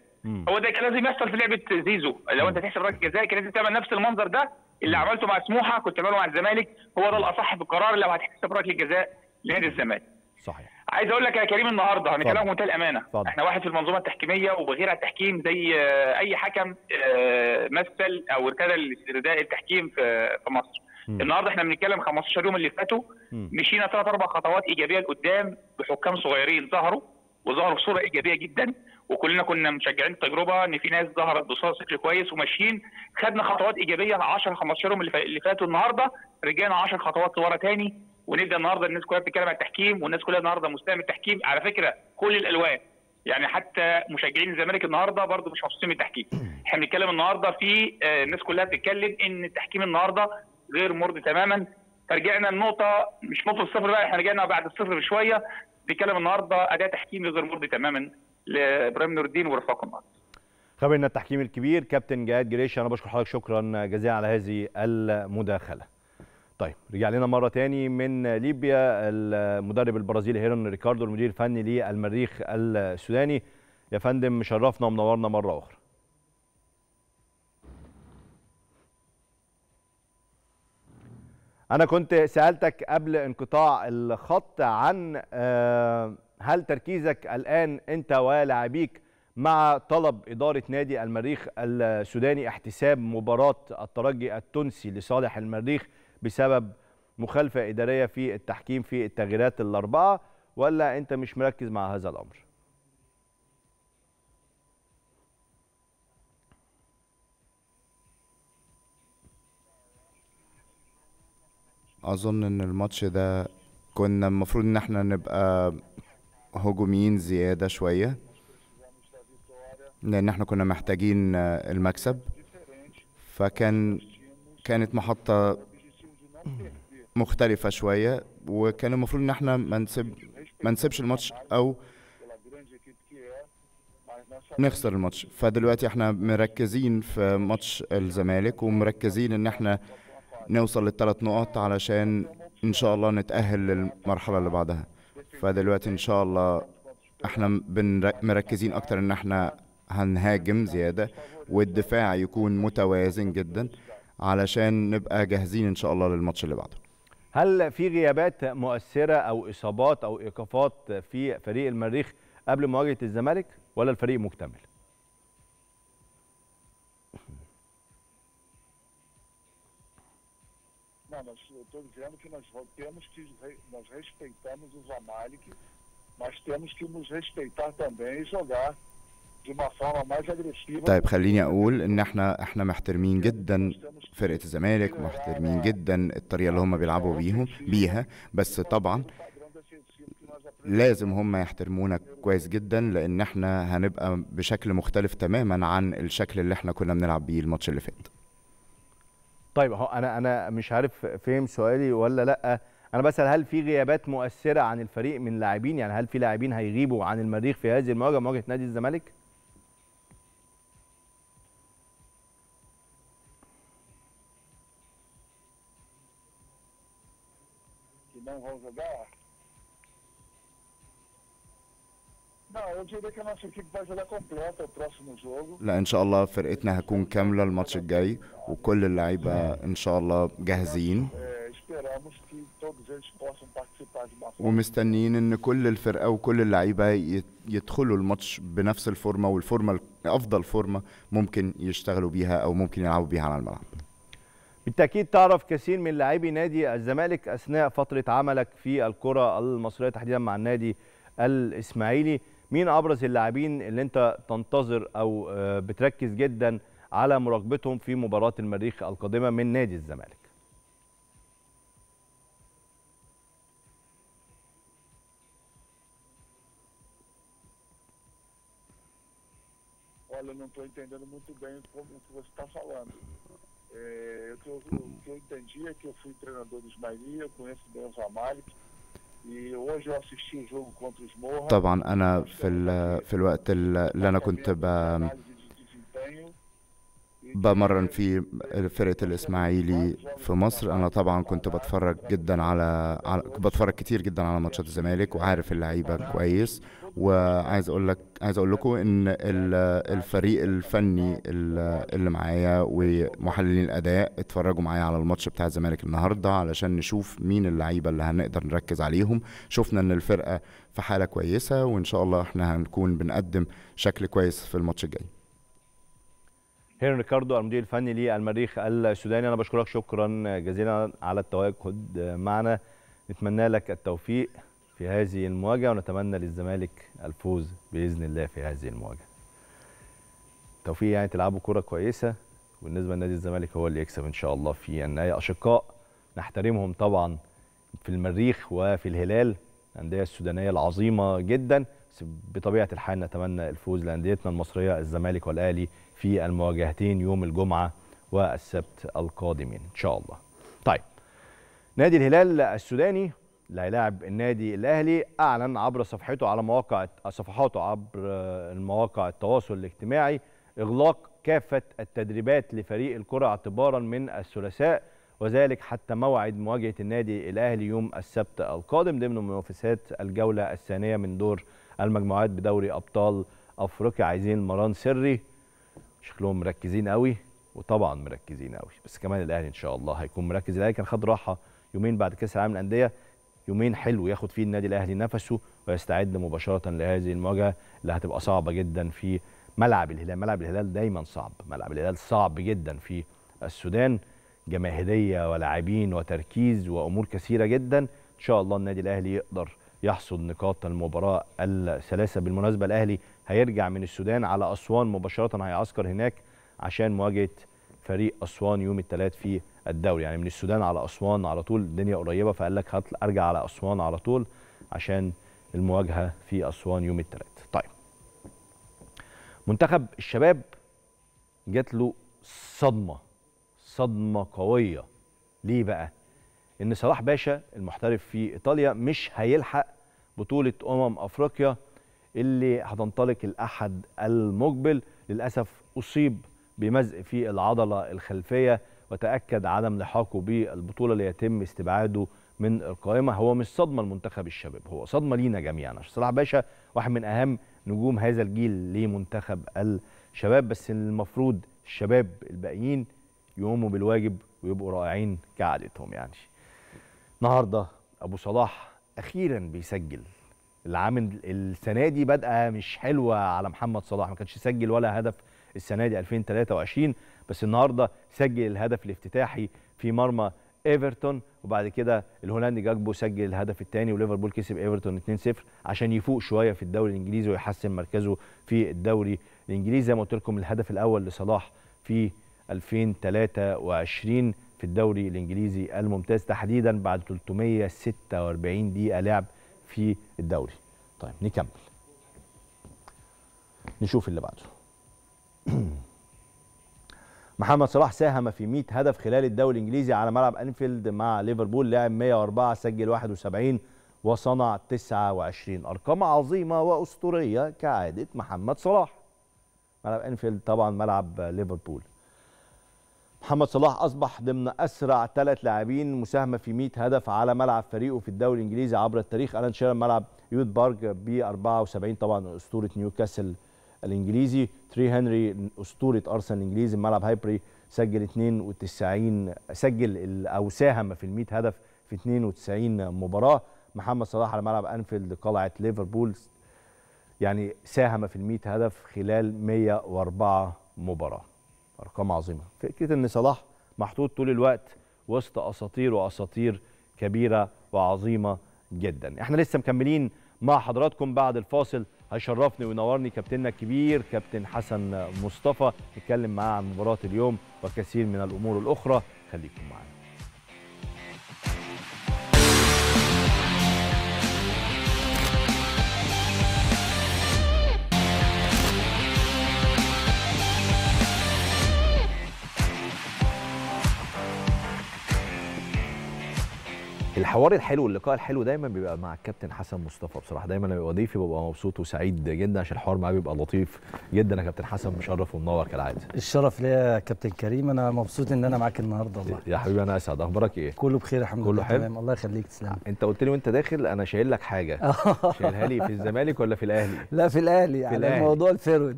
هو ده كان لازم يحصل في لعبه زيزو، لو انت تحسب ركله جزاء كان لازم تعمل نفس المنظر ده اللي عملته مع سموحه كنت عامله مع الزمالك، هو ده الاصح في القرار لو هتحسب ركله جزاء لنادي الزمالك. صحيح. عايز اقول لك يا كريم النهارده هنتكلم بمنتهى الامانه، احنا واحد في المنظومه التحكيميه وغير التحكيم زي اي حكم مثل او ارتدى رداء التحكيم في مصر. النهارده احنا بنتكلم 15 يوم اللي فاتوا مشينا 3-4 خطوات ايجابيه لقدام بحكام صغيرين ظهروا بصوره ايجابيه جدا، وكلنا كنا مشجعين التجربه ان في ناس ظهرت بصوره شكل كويس وماشيين، خدنا خطوات ايجابيه 10-15 يوم اللي فاتوا. النهارده رجعنا 10 خطوات لورا ثاني، ونبدا النهارده الناس كلها بتتكلم على التحكيم، والناس كلها النهارده مستلمه التحكيم على فكره كل الالوان، يعني حتى مشجعين الزمالك النهارده برده مش مبسوطين من التحكيم. احنا بنتكلم النهارده في الناس كلها بتتكلم ان التحكيم النهارده غير مرضي تماما، فرجعنا النقطه مش نقطه الصفر بقى، احنا رجعنا بعد الصفر بشويه. بنتكلم النهارده اداء تحكيمي غير مرضي تماما لابراهيم نور الدين ورفاقه النهارده. خبرنا التحكيم الكبير كابتن جهاد جريش، انا بشكر حضرتك شكرا جزيلا على هذه المداخله. طيب رجع لنا مرة تاني من ليبيا المدرب البرازيلي هيرون ريكاردو المدير الفني للمريخ السوداني. يا فندم شرفنا ومنورنا مرة أخرى. أنا كنت سألتك قبل انقطاع الخط عن هل تركيزك الآن أنت ولاعبيك مع طلب إدارة نادي المريخ السوداني احتساب مباراة الترجي التونسي لصالح المريخ بسبب مخالفة إدارية في التحكيم في التغييرات الأربعة، ولا أنت مش مركز مع هذا الأمر؟ أظن إن الماتش ده كنا المفروض إن احنا نبقى هجوميين زيادة شوية، لأن احنا كنا محتاجين المكسب، كانت محطة مختلفة شوية، وكان المفروض ان احنا ما نسيبش الماتش او نخسر الماتش. فدلوقتي احنا مركزين في ماتش الزمالك ومركزين ان احنا نوصل للثلاث نقط علشان ان شاء الله نتأهل للمرحلة اللي بعدها. فدلوقتي ان شاء الله احنا مركزين اكتر ان احنا هنهاجم زيادة والدفاع يكون متوازن جدا علشان نبقى جاهزين ان شاء الله للماتش اللي بعده. هل في غيابات مؤثره او اصابات او ايقافات في فريق المريخ قبل مواجهه الزمالك، ولا الفريق مكتمل؟ طيب خليني اقول ان احنا محترمين جدا فرقه الزمالك، محترمين جدا الطريقه اللي هم بيلعبوا بيها، بس طبعا لازم هم يحترمونا كويس جدا، لان احنا هنبقى بشكل مختلف تماما عن الشكل اللي احنا كنا بنلعب بيه الماتش اللي فات. طيب اهو انا مش عارف فهم سؤالي ولا لا، انا بسال هل في غيابات مؤثره عن الفريق من لاعبين، يعني هل في لاعبين هيغيبوا عن المريخ في هذه المواجهه مواجهه نادي الزمالك؟ لا ان شاء الله فرقتنا هتكون كامله الماتش الجاي، وكل اللعيبه ان شاء الله جاهزين، ومستنيين ان كل الفرقه وكل اللعيبه يدخلوا الماتش بنفس الفورمه، والفورمه افضل فورمه ممكن يشتغلوا بيها او ممكن يلعبوا بيها على الملعب. بالتأكيد تعرف كثير من لاعبي نادي الزمالك أثناء فترة عملك في الكرة المصرية تحديدا مع النادي الإسماعيلي، مين أبرز اللاعبين اللي أنت تنتظر أو بتركز جدا على مراقبتهم في مباراة المريخ القادمة من نادي الزمالك؟ طبعا أنا في الوقت اللي أنا كنت بمرن في فرقة الإسماعيلي في مصر. أنا طبعا كنت بتفرج جدا على بتفرج كتير جدا على ماتشات الزمالك وعارف اللعيبة كويس، وعايز اقول لك عايز اقول لكم ان الفريق الفني اللي معايا ومحللين الاداء اتفرجوا معايا على الماتش بتاع الزمالك النهارده علشان نشوف مين اللعيبه اللي هنقدر نركز عليهم. شفنا ان الفرقه في حاله كويسه، وان شاء الله احنا هنكون بنقدم شكل كويس في الماتش الجاي. هيرون ريكاردو المدير الفني للمريخ السوداني، انا بشكرك شكرا جزيلا على التواجد معنا، نتمنى لك التوفيق في هذه المواجهة ونتمنى للزمالك الفوز بإذن الله في هذه المواجهة. توفيق يعني تلعبوا كرة كويسة، وبالنسبة لنادي الزمالك هو اللي يكسب إن شاء الله في النهاية. أشقاء نحترمهم طبعا في المريخ وفي الهلال، الأندية السودانية العظيمة جدا، بس بطبيعة الحال نتمنى الفوز لأنديتنا المصرية الزمالك والأهلي في المواجهتين يوم الجمعة والسبت القادمين إن شاء الله. طيب، نادي الهلال السوداني اللي هيلاعب النادي الاهلي اعلن عبر صفحته على صفحاته عبر المواقع التواصل الاجتماعي اغلاق كافه التدريبات لفريق الكره اعتبارا من الثلاثاء، وذلك حتى موعد مواجهه النادي الاهلي يوم السبت القادم ضمن منافسات الجوله الثانيه من دور المجموعات بدوري ابطال افريقيا. عايزين مران سري، شكلهم مركزين قوي، وطبعا مركزين قوي بس كمان الاهلي ان شاء الله هيكون مركز. الاهلي كان خد راحه يومين بعد كاس العالم للانديه، يومين حلو ياخد فيه النادي الاهلي نفسه ويستعد مباشره لهذه المواجهه اللي هتبقى صعبه جدا في ملعب الهلال. ملعب الهلال دايما صعب، ملعب الهلال صعب جدا في السودان، جماهيريه ولاعبين وتركيز وامور كثيره جدا. ان شاء الله النادي الاهلي يقدر يحصد نقاط المباراه الثلاثه. بالمناسبه الاهلي هيرجع من السودان على اسوان مباشره، هيعسكر هناك عشان مواجهه فريق اسوان يوم الثلاث في الدوري، يعني من السودان على اسوان على طول، الدنيا قريبه، فقال لك ارجع على اسوان على طول عشان المواجهه في اسوان يوم الثلاث. طيب، منتخب الشباب جات له صدمه قويه. ليه بقى؟ ان صلاح باشا المحترف في ايطاليا مش هيلحق بطوله افريقيا اللي هتنطلق الاحد المقبل، للاسف اصيب بمزق في العضله الخلفيه وتأكد عدم لحاقه بالبطولة ليتم استبعاده من القائمة. هو مش صدمة لمنتخب الشباب، هو صدمة لينا جميعا. صلاح باشا واحد من أهم نجوم هذا الجيل لمنتخب الشباب، بس المفروض الشباب الباقيين يقوموا بالواجب ويبقوا رائعين كعادتهم. يعني النهارده أبو صلاح أخيرا بيسجل، العام السنة دي بادئة مش حلوة على محمد صلاح، ما كانش يسجل ولا هدف السنة دي 2023، بس النهارده سجل الهدف الافتتاحي في مرمى ايفرتون، وبعد كده الهولندي جاكبو سجل الهدف الثاني، وليفربول كسب ايفرتون 2-0 عشان يفوق شويه في الدوري الانجليزي ويحسن مركزه في الدوري الانجليزي. زي ما قلت لكم الهدف الاول لصلاح في 2023 في الدوري الانجليزي الممتاز تحديدا بعد 346 دقيقه لعب في الدوري. طيب نكمل نشوف اللي بعده. محمد صلاح ساهم في 100 هدف خلال الدوري الانجليزي على ملعب انفيلد مع ليفربول، لعب 104، سجل 71 وصنع 29، ارقام عظيمه واسطوريه كعاده محمد صلاح. ملعب انفيلد طبعا ملعب ليفربول. محمد صلاح اصبح ضمن اسرع 3 لاعبين مساهمه في 100 هدف على ملعب فريقه في الدوري الانجليزي عبر التاريخ، ألان شيرر ملعب يوت بارك ب 74، طبعا اسطوره نيوكاسل الانجليزي. تري هنري اسطوره ارسنال الانجليزي ملعب هايبري سجل 92، سجل او ساهم في 100 هدف في 92 مباراه. محمد صلاح على ملعب انفيلد قلعه ليفربول يعني ساهم في 100 هدف خلال 104 مباراه، ارقام عظيمه. فكره ان صلاح محطوط طول الوقت وسط اساطير واساطير كبيره وعظيمه جدا. احنا لسه مكملين مع حضراتكم بعد الفاصل، هيشرفني وينورني كابتننا الكبير كابتن حسن مصطفى، نتكلم معاه عن مباراة اليوم وكثير من الأمور الأخرى. خليكم معنا. الحوار الحلو واللقاء الحلو دايما بيبقى مع الكابتن حسن مصطفى. بصراحه دايما لما بيبقى ضيفي ببقى مبسوط وسعيد جدا عشان الحوار معاه بيبقى لطيف جدا. يا كابتن حسن مشرف ومنور كالعاده. الشرف ليا يا كابتن كريم، انا مبسوط ان انا معاك النهارده. والله يا حبيبي انا اسعد. اخبارك ايه؟ كله بخير الحمد لله. تمام الله يخليك. تسلم. انت قلت لي وانت داخل انا شايل لك حاجه. شايلها لي في الزمالك ولا في الاهلي؟ لا في الاهلي. على موضوع الفرود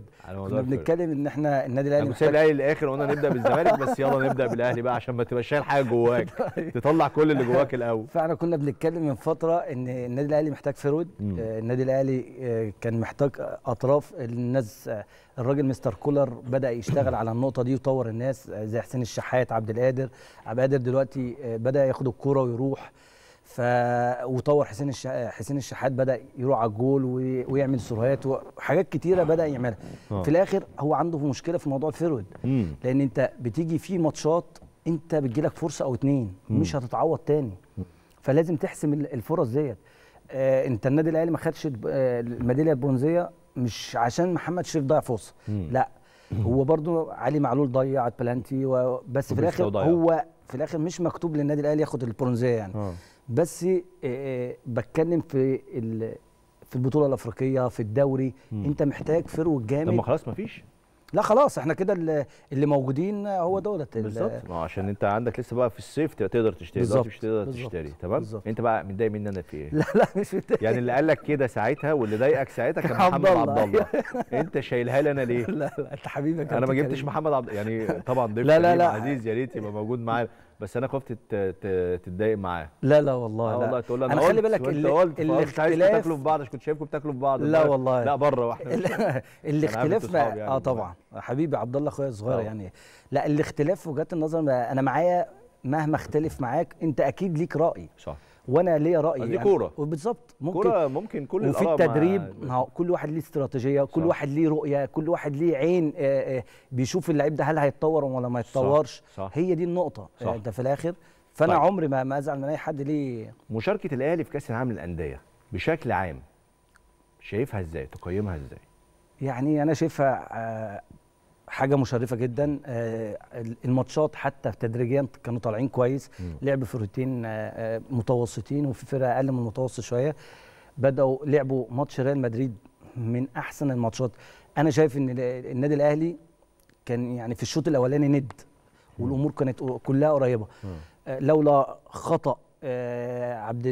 كنا بنتكلم ان احنا النادي الاهلي مش الاهلي للاخر، قلنا نبدا بالزمالك بس يلا نبدا بالاهلي بقى عشان ما تبقاش شايل حاجه جواك، تطلع كل اللي جواك الاول. فاحنا كنا بنتكلم من فتره ان النادي الاهلي محتاج فرود. النادي الاهلي كان محتاج اطراف. الناس الراجل مستر كولر بدا يشتغل على النقطه دي وطور الناس زي حسين الشحات، عبد القادر دلوقتي بدا ياخد الكوره ويروح، وطور حسين الشحات بدا يروح على الجول ويعمل سرهات وحاجات كتيره بدا يعملها. في الاخر هو عنده مشكله في موضوع الفرود، لان انت بتيجي في ماتشات انت بتجيلك فرصه او اتنين مش هتتعوض تاني، فلازم تحسم الفرص ديت. انت النادي الاهلي ما خدش الميداليه البرونزيه مش عشان محمد شريف ضيع فرصه، لا هو برضو علي معلول ضيع بلانتي بس في الاخر هو في الاخر مش مكتوب للنادي الاهلي ياخد البرونزيه يعني. بس بتكلم في البطوله الافريقيه في الدوري انت محتاج فرو جامد. طب ما خلاص ما فيش. لا خلاص احنا كده اللي موجودين هو دولت بالظبط، عشان انت عندك لسه بقى في الصيف تقدر تشتري بالظبط، مش تقدر تشتري. تمام انت بقى متضايق مني انا في ايه؟ لا لا مش متضايق يعني، اللي قال لك كده ساعتها واللي ضايقك ساعتها كان محمد عبد الله. انت شايلها لي انا ليه؟ لا لا انت حبيبك. انا ما جبتش محمد عبد يعني طبعا ضيف عزيز يا ريت يبقى موجود معانا، بس انا خفت تتضايق معاه. لا لا والله لا تقول انا خلي بالك الاختلاف بتاكلوا في بعض، مش كنت شايفكم بتاكلوا في بعض. لا والله لا بره واحنا الاختلاف يعني طبعا حبيبي عبد الله اخويا الصغير يعني. لا الاختلاف في وجهه النظر انا معايا، مهما اختلف معاك انت اكيد ليك راي صح وانا ليا راي دي كوره يعني. بالظبط ممكن كل وفي التدريب كل واحد ليه استراتيجيه، كل واحد ليه رؤيه، كل واحد ليه عين بيشوف اللعيب ده هل هيتطور ولا ما يتطورش. هي دي النقطه انت في الاخر. فانا عمري ما ازعل من اي حد. ليه مشاركه الاهلي في كاس العالم للانديه بشكل عام شايفها ازاي؟ تقيمها ازاي؟ يعني انا شايفها حاجه مشرفه جدا. الماتشات حتى تدريجيا كانوا طالعين كويس، لعبوا فرقتين متوسطين وفي فرقه اقل من المتوسط شويه. بداوا لعبوا ماتش ريال مدريد من احسن الماتشات. انا شايف ان النادي الاهلي كان يعني في الشوط الاولاني ند والامور كانت كلها قريبه، لولا خطا عبد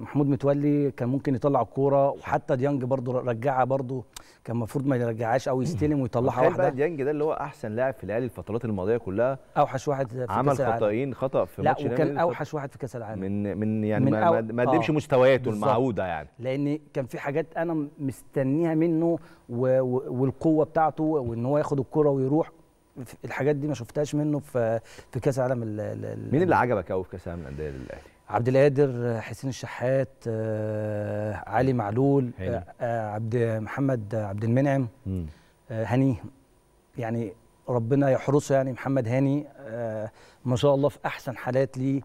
محمود متولي كان ممكن يطلع الكوره، وحتى ديانج برضو رجعها، برضو كان المفروض ما يرجعهاش او يستلم ويطلعها واحده. بقى ديانج ده اللي هو احسن لاعب في الاهلي الفترات الماضيه كلها، اوحش واحد في كاس العالم، عمل خطأين خطأ في ماتش العالم. لا وكان اوحش واحد في كاس العالم من يعني ما قدمش مستوياته المعوده يعني، لان كان في حاجات انا مستنيها منه والقوه بتاعته وان هو ياخد الكوره ويروح، الحاجات دي ما شفتهاش منه في كاس العالم. مين اللي عجبك قوي في كاس العالم للانديه للاهلي؟ عبد القادر، حسين الشحات، علي معلول، عبد المنعم، هاني. يعني ربنا يحرسه يعني محمد هاني ما شاء الله في احسن حالات ليه،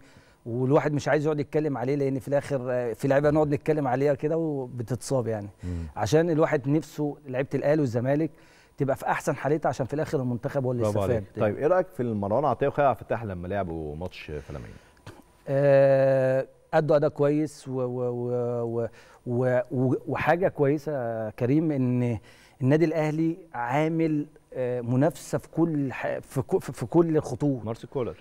والواحد مش عايز يقعد يتكلم عليه لان في الاخر في لعيبه نقعد نتكلم عليها كده وبتتصاب يعني. عشان الواحد نفسه لعيبه الاهلي والزمالك تبقى في احسن حالتها عشان في الاخر المنتخب هو اللي يستفاد. طيب ايه رايك في مروان عطيه وخالد عبد الفتاح لما لعبوا ماتش فلامينجو؟ ادوا اداء كويس وحاجه كويسه كريم ان النادي الاهلي عامل منافسه في كل في كل الخطوط. مارسيل كولر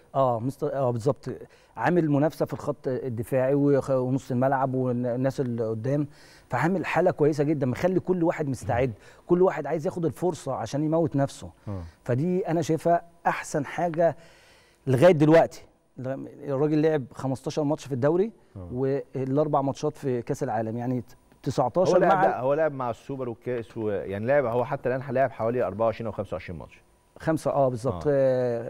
بالظبط عامل منافسه في الخط الدفاعي ونص الملعب والناس اللي قدام، فعامل حاله كويسه جدا مخلي كل واحد مستعد، كل واحد عايز ياخد الفرصه عشان يموت نفسه. فدي انا شايفها احسن حاجه لغايه دلوقتي. الراجل لعب 15 ماتش في الدوري والاربع ماتشات في كاس العالم، يعني 19 هو لعب مع السوبر والكاس يعني لعب هو حتى الان هيلاعب حوالي 24 او 25 ماتش. خمسه بالظبط.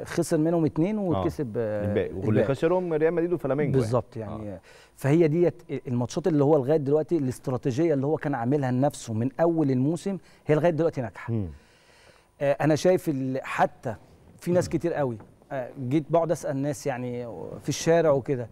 خسر منهم اثنين وكسب الباقي، واللي خسرهم ريال مدريد وفلامينجو بالظبط يعني. فهي ديت الماتشات اللي هو لغايه دلوقتي الاستراتيجيه اللي هو كان عاملها لنفسه من اول الموسم هي لغايه دلوقتي ناجحه. انا شايف حتى في ناس كتير قوي جيت بقعد اسال ناس يعني في الشارع وكده،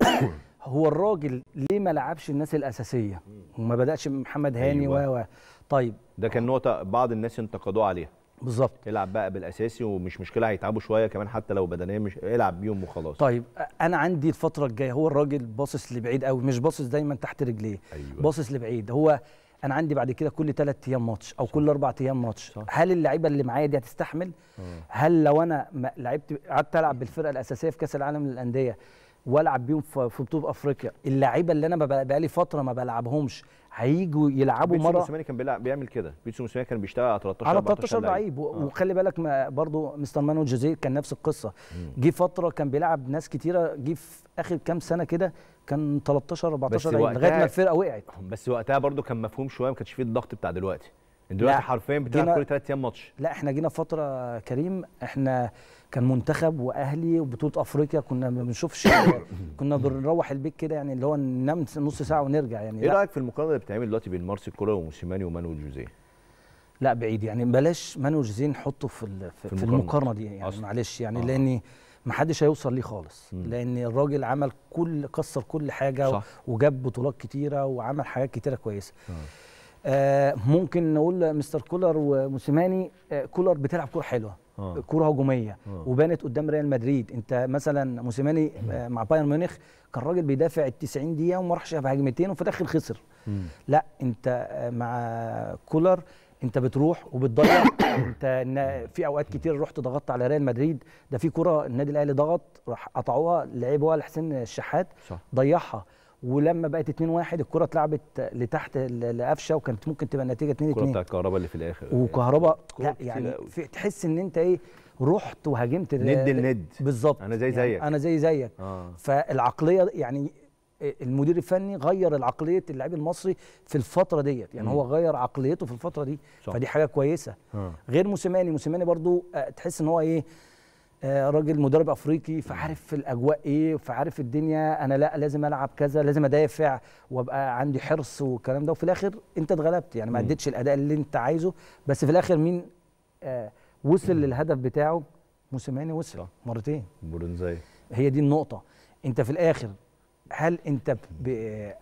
هو الراجل ليه ما لعبش الناس الاساسيه وما بداش محمد هاني؟ طيب ده كان نقطه بعض الناس انتقدوه عليها بالظبط. العب بقى بالاساسي ومش مشكله، هيتعبوا شويه كمان حتى لو بدنيا، مش العب بيهم وخلاص. طيب انا عندي الفتره الجايه، هو الراجل باصص لبعيد قوي، مش باصص دايما تحت رجليه. أيوة. باصص لبعيد. هو انا عندي بعد كده كل 3 ايام ماتش او صح. كل 4 ايام ماتش. صح. هل اللعيبه اللي معايا دي هتستحمل؟ هل لو انا لعبت قعدت العب بالفرقه الاساسيه في كاس العالم للانديه والعب بيهم في بطوله افريقيا، اللعيبه اللي انا بقالي فتره ما بلعبهمش هيجوا يلعبوا مره؟ موسيماني كان بيعمل كده، موسيماني كان بيشتغل على 13 لعيب. وخلي بالك برضه مستر مانويل جوزيه كان نفس القصه، جه فتره كان بيلعب ناس كتيره، جه في اخر كام سنه كده كان 13 14 لعيب لغايه ما الفرقه وقعت. بس وقتها برضه كان مفهوم شويه، ما كانش فيه الضغط بتاع دلوقتي. دلوقتي حرفيا بتلعب كل 3 ايام ماتش. لا احنا جينا فتره كريم، احنا كان منتخب واهلي وبطوله افريقيا كنا ما بنشوفش كنا بنروح البيت كده يعني، اللي هو ننام نص ساعه ونرجع يعني. ايه رايك في المقارنه اللي بتتعمل دلوقتي بين مارسيل كولر وموسيماني ومانويل جوزيه؟ لا بعيد يعني، بلاش مانويل جوزيه نحطه في المقارنه دي يعني أصلاً. معلش يعني لان ما حدش هيوصل ليه خالص، لان الراجل عمل كسر كل حاجه صح. وجاب بطولات كتيره وعمل حاجات كتيره كويسه. ممكن نقول مستر كولر وموسيماني، كولر بتلعب كوره حلوه، كوره هجوميه وبانت قدام ريال مدريد. انت مثلا موسيماني مع بايرن ميونخ كان راجل بيدافع ال 90 دقيقه وما راحش بهجمتين وفي الاخر خسر. لا انت مع كولر انت بتروح وبتضيع، انت في اوقات كتير رحت ضغطت على ريال مدريد، ده في كوره النادي الاهلي ضغط راح قطعوها لعبوها لحسين الشحات ضيعها، ولما بقت 2-1 الكره اتلعبت لتحت لقفشه وكانت ممكن تبقى النتيجه 2-2. الكره بتاع الكهرباء اللي في الاخر وكهرباء لا يعني تحس ان انت ايه، رحت وهاجمت ند بالظبط. انا زي زيك يعني انا زي زيك. فالعقليه يعني المدير الفني غير العقليه اللاعب المصري في الفتره ديت يعني هو غير عقليته في الفتره دي صح. فدي حاجه كويسه. غير موسيماني برضو تحس ان هو ايه، راجل مدرب افريقي فعارف في الاجواء ايه، فعارف الدنيا انا لا لازم العب كذا، لازم ادافع وابقى عندي حرص والكلام ده، وفي الاخر انت اتغلبت يعني ما اديتش الاداء اللي انت عايزه، بس في الاخر مين وصل للهدف بتاعه؟ موسيماني وصل مرتين برونزاي. هي دي النقطه، انت في الاخر هل انت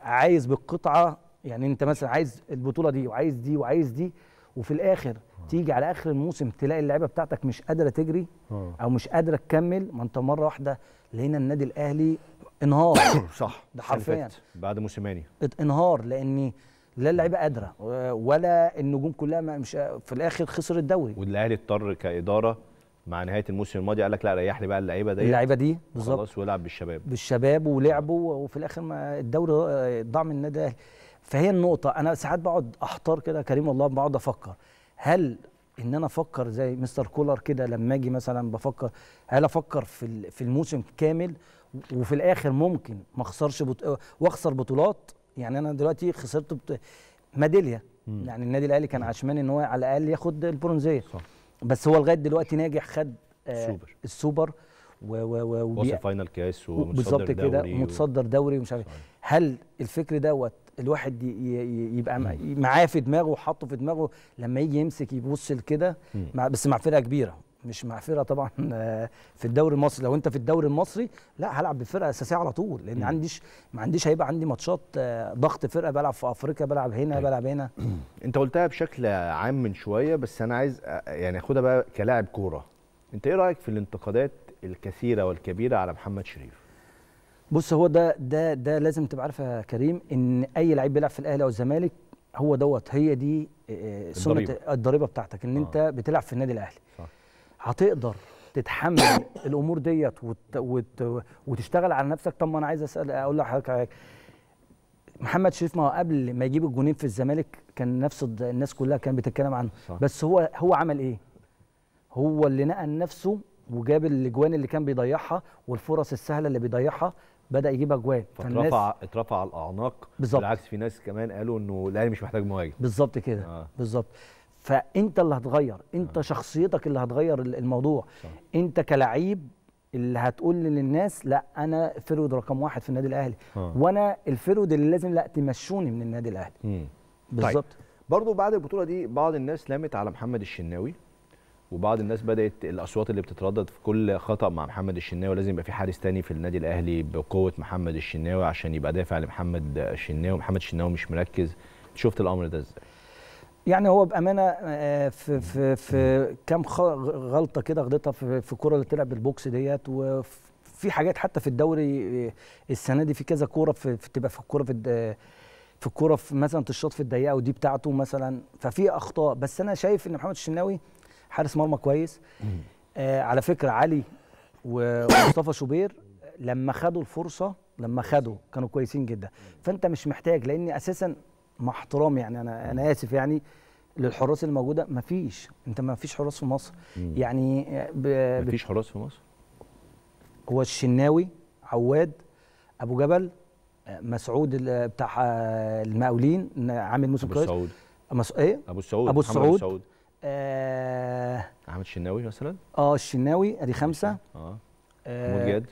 عايز بالقطعه يعني، انت مثلا عايز البطوله دي وعايز دي وعايز دي، وفي الاخر تيجي على اخر الموسم تلاقي اللعيبه بتاعتك مش قادره تجري او مش قادره تكمل. ما انت مره واحده لقينا النادي الاهلي انهار صح، ده حرفيا بعد موسيماني انهار، لان لا اللعيبه قادره ولا النجوم كلها، مش في الاخر خسر الدوري. والاهلي اضطر كاداره مع نهايه الموسم الماضي قال لك لا ريح لي بقى اللعيبه دي بالظبط خلاص، ويلعب بالشباب ولعبوا، وفي الاخر ما الدوري ضاع من النادي الاهلي. فهي النقطه، انا ساعات بقعد احتار كده كريم والله، بقعد افكر هل ان انا افكر زي مستر كولر كده لما اجي مثلا بفكر، هل افكر في الموسم كامل وفي الاخر ممكن ما اخسرش واخسر بطولات يعني. انا دلوقتي خسرت ميداليه يعني، النادي الاهلي كان عشمان ان هو على الاقل ياخد البرونزيه، بس هو لغايه دلوقتي ناجح، خد السوبر وصل فاينل كاس ومتصدر دوري ومش عارف. هل الفكر دوت الواحد يبقى معاه في دماغه وحاطه في دماغه لما يجي يمسك يبص لكده، بس مع فرقه كبيره مش مع فرقه طبعا في الدوري المصري. لو انت في الدوري المصري لا هلعب بفرقه اساسيه على طول، لان ما عنديش هيبقى عندي ماتشات ضغط فرقه، بلعب في افريقيا بلعب هنا طيب. بلعب هنا. انت قلتها بشكل عام من شويه، بس انا عايز يعني اخدها بقى كلاعب كوره، انت ايه رايك في الانتقادات الكثيره والكبيره على محمد شريف؟ بص هو ده لازم تبقى عارفه يا كريم ان اي لعيب بيلعب في الاهلي او الزمالك هو هي دي سنه الضريبه بتاعتك، ان انت بتلعب في النادي الاهلي صح. هتقدر تتحمل الامور ديت وتشتغل على نفسك. طب ما انا عايز اقول لحضرتك حاجه، محمد شريف ما هو قبل ما يجيب الجونين في الزمالك كان نفس الناس كلها كانت بتتكلم عنه صح. بس هو عمل ايه؟ هو اللي نقى نفسه وجاب الاجوان اللي كان بيضيعها والفرص السهله اللي بيضيعها بدأ يجيب اجوان، اترفع على الاعناق. بالعكس في ناس كمان قالوا انه الاهلي مش محتاج مهاجم بالظبط كده بالظبط. فانت اللي هتغير، انت شخصيتك اللي هتغير الموضوع صح. انت كلاعب اللي هتقول للناس لا انا فرود رقم 1 في النادي الاهلي وانا الفرود اللي لازم لا تمشوني من النادي الاهلي بالظبط. برضو بعد البطوله دي بعض الناس لامت على محمد الشناوي، وبعض الناس بدات الاصوات اللي بتتردد في كل خطا مع محمد الشناوي، لازم يبقى في حارس تاني في النادي الاهلي بقوه محمد الشناوي عشان يبقى دافع لمحمد الشناوي، محمد الشناوي مش مركز. شفت الامر ده ازاي؟ يعني هو بامانه في في في كام غلطه كده غلطها في الكوره اللي طلعت بالبوكس ديت، وفي حاجات حتى في الدوري السنه دي في كذا كوره بتبقى في الكوره في الكوره في مثلا الشوط في الضيقه ودي بتاعته مثلا، ففي اخطاء. بس انا شايف ان محمد الشناوي حارس مرمى كويس. على فكره علي ومصطفى شوبير لما خدوا الفرصه كانوا كويسين جدا. فانت مش محتاج، لان اساسا مع احترامي يعني انا اسف يعني للحراس الموجوده مفيش، انت مفيش حراس في مصر. يعني مفيش حراس في مصر، هو الشناوي، عواد، ابو جبل، مسعود بتاع المقاولين عامل موسم كويس، ابو السعود ايه، ابو السعود عامل الشناوي مثلا، الشناوي ادي 5، محمود جاد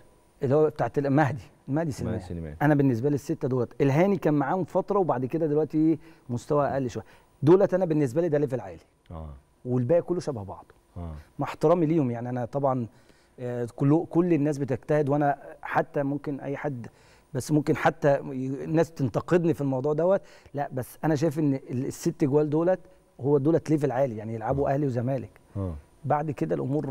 اللي هو بتاعت المهدي سليمان. انا بالنسبه لي السته دولت، الهاني كان معاهم فتره وبعد كده دلوقتي مستوى اقل شويه، دولت انا بالنسبه لي ده ليفل عالي. والباقي كله شبه بعضه. مع احترامي ليهم يعني انا طبعا كل الناس بتجتهد، وانا حتى ممكن اي حد، بس ممكن حتى الناس تنتقدني في الموضوع دوت، لا بس انا شايف ان الست جوال دولت ليفل عالي، يعني يلعبوا اهلي وزمالك. بعد كده الامور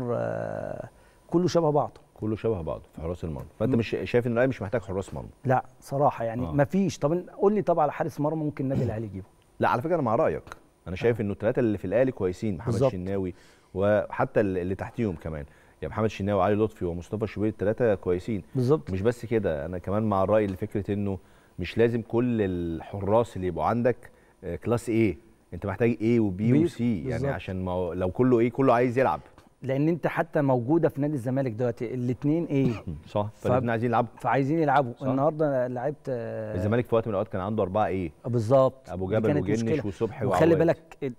كله شبه بعضه. في حراس المرمى، فانت مش شايف ان الاهلي مش محتاج حراس مرمى؟ لا صراحه يعني ما فيش. طب قول لي طبعا على حارس مرمى ممكن نادي الاهلي يجيبه. لا على فكره انا مع رايك، انا شايف انه الثلاثه اللي في الاهلي كويسين، محمد الشناوي وحتى اللي تحتيهم كمان، يعني محمد الشناوي وعلي لطفي ومصطفى شوبير، الثلاثه كويسين. بالظبط. مش بس كده، انا كمان مع الراي اللي فكره انه مش لازم كل الحراس اللي يبقوا عندك كلاس ايه، انت محتاج ايه وبي وسي يعني، عشان ما لو كله ايه كله عايز يلعب، لان انت حتى موجوده في نادي الزمالك دلوقتي الاثنين ايه صح، فالاثنين عايزين يلعبوا صح. النهارده لعبت الزمالك في وقت من الاوقات كان عنده 4 ايه بالظبط، ابو جبل وجنش وصبحي وعواد. خلي بالك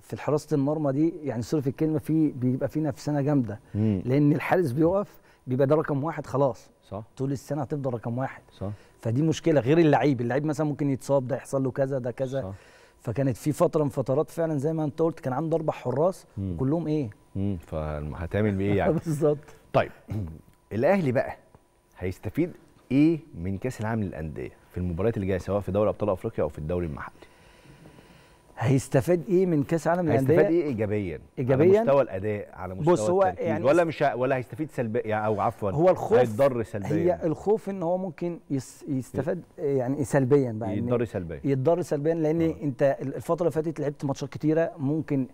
في حراسه المرمى دي يعني صرف الكلمه، في بيبقى في نفسنا جامده، لان الحارس بيقف بيبقى ده رقم 1 خلاص، صح، طول السنه هتفضل رقم 1، صح، فدي مشكله. غير اللعيب مثلا ممكن يتصاب، ده يحصل له كذا، ده كذا، صح. فكانت في فتره من فترات فعلا زي ما انت قلت كان عنده 4 حراس كلهم ايه، فهتعمل بايه يعني بالظبط. طيب الاهلي بقى هيستفيد ايه من كاس العالم للانديه في المباريات اللي جايه، سواء في دوري ابطال افريقيا او في الدوري المحلي؟ هيستفاد ايه من كاس العالم للانديه؟ هيستفاد ايه ايجابيا على مستوى الاداء، على مستوى التركيز، يعني ولا مش ولا هيستفيد سلبيا، او عفوا هو الخوف هيتضر سلبيا؟ هي الخوف ان هو ممكن يستفاد يعني سلبيا بقى، يتضر سلبيا، لان انت الفتره اللي فاتت لعبت ماتشات كتيره، ممكن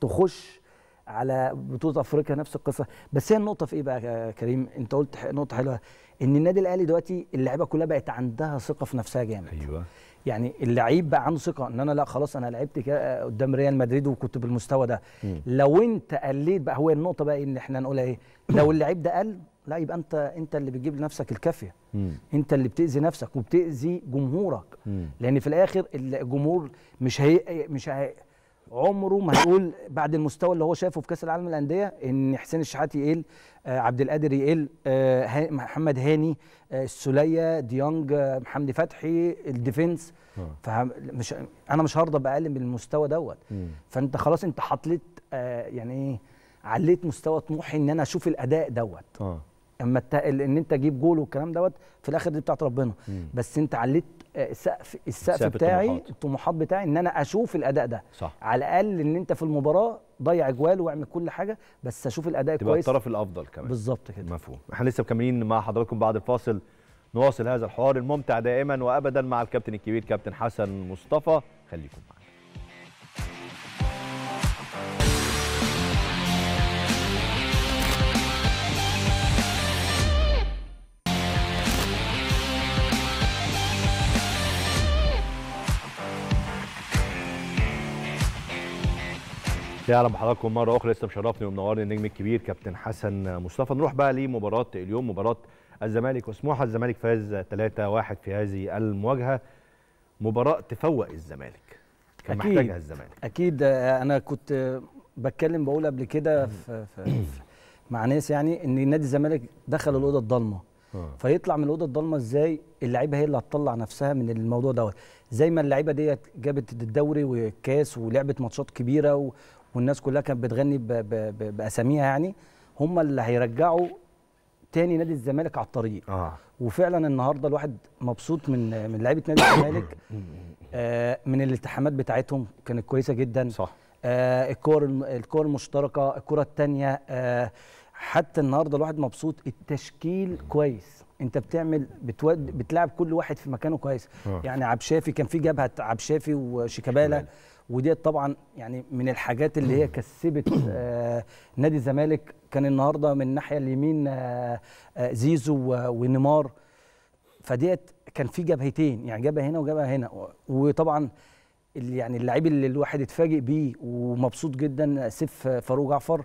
تخش على بطوله افريقيا نفس القصه. بس هي النقطه في ايه بقى يا كريم؟ انت قلت نقطه حلوه، ان النادي الاهلي دلوقتي اللعيبه كلها بقت عندها ثقه في نفسها جامد. ايوه يعني اللعيب بقى عنده ثقه ان انا لا خلاص انا لعبت كده قدام ريال مدريد وكنت بالمستوى ده. لو انت قليت بقى، هو النقطه بقى ان احنا نقولها ايه، لو اللعيب ده قل لا يبقى انت اللي بتجيب لنفسك الكافيه، انت اللي بتاذي نفسك وبتاذي جمهورك، لان في الاخر الجمهور مش عمره ما هيقول بعد المستوى اللي هو شايفه في كاس العالم للانديه ان حسين الشحات يقل، عبد القادر يقل، محمد هاني، السوليه، ديانج، محمد فتحي، الديفنس، فمش انا مش هرضى باقل من المستوى دوت. فانت خلاص انت حطيت يعني ايه، عليت مستوى طموحي ان انا اشوف الاداء دوت. اما ان انت تجيب جول والكلام دوت في الاخر دي بتاعت ربنا، بس انت عليت السقف بتاعي، الطموحات بتاعي ان انا اشوف الاداء ده، صح. على الاقل ان انت في المباراه ضيع اجوال واعمل كل حاجه، بس اشوف الاداء تبقى كويس، تبقى الطرف الافضل كمان. بالظبط كده، مفهوم. احنا لسه مكملين مع حضراتكم بعد الفاصل، نواصل هذا الحوار الممتع دائما وابدا مع الكابتن الكبير كابتن حسن مصطفى، خليكم معنا. يعلم حضراتكم مره اخرى، لسه مشرفني ومنورني النجم الكبير كابتن حسن مصطفى. نروح بقى لمباراه اليوم، مباراه الزمالك وسموحه. الزمالك فاز 3-1 في هذه المواجهه، مباراه تفوق الزمالك، كان محتاجها الزمالك اكيد. انا كنت بتكلم بقول قبل كده مع ناس يعني ان نادي الزمالك دخل الاوضه الضلمه، فيطلع من الاوضه الضلمه ازاي؟ اللعيبه هي اللي هتطلع نفسها من الموضوع دوت، زي ما اللعيبه ديت جابت الدوري والكاس ولعبت ماتشات كبيره والناس كلها كانت بتغني باساميها، يعني هم اللي هيرجعوا تاني نادي الزمالك على الطريق. وفعلا النهارده الواحد مبسوط من لعيبه نادي الزمالك من الالتحامات بتاعتهم كانت كويسه جدا. صح. الكور المشتركه، الكره الثانيه، حتى النهارده الواحد مبسوط. التشكيل كويس، انت بتلعب كل واحد في مكانه كويس. يعني عبد الشافي كان في جبهه عبد الشافي وشيكابالا، ودي طبعا يعني من الحاجات اللي هي كسبت نادي الزمالك. كان النهارده من الناحيه اليمين زيزو ونيمار، فديت كان في جبهتين، يعني جبهه هنا وجبهه هنا. وطبعا يعني اللعيب اللي الواحد اتفاجئ بيه ومبسوط جدا سيف فاروق جعفر.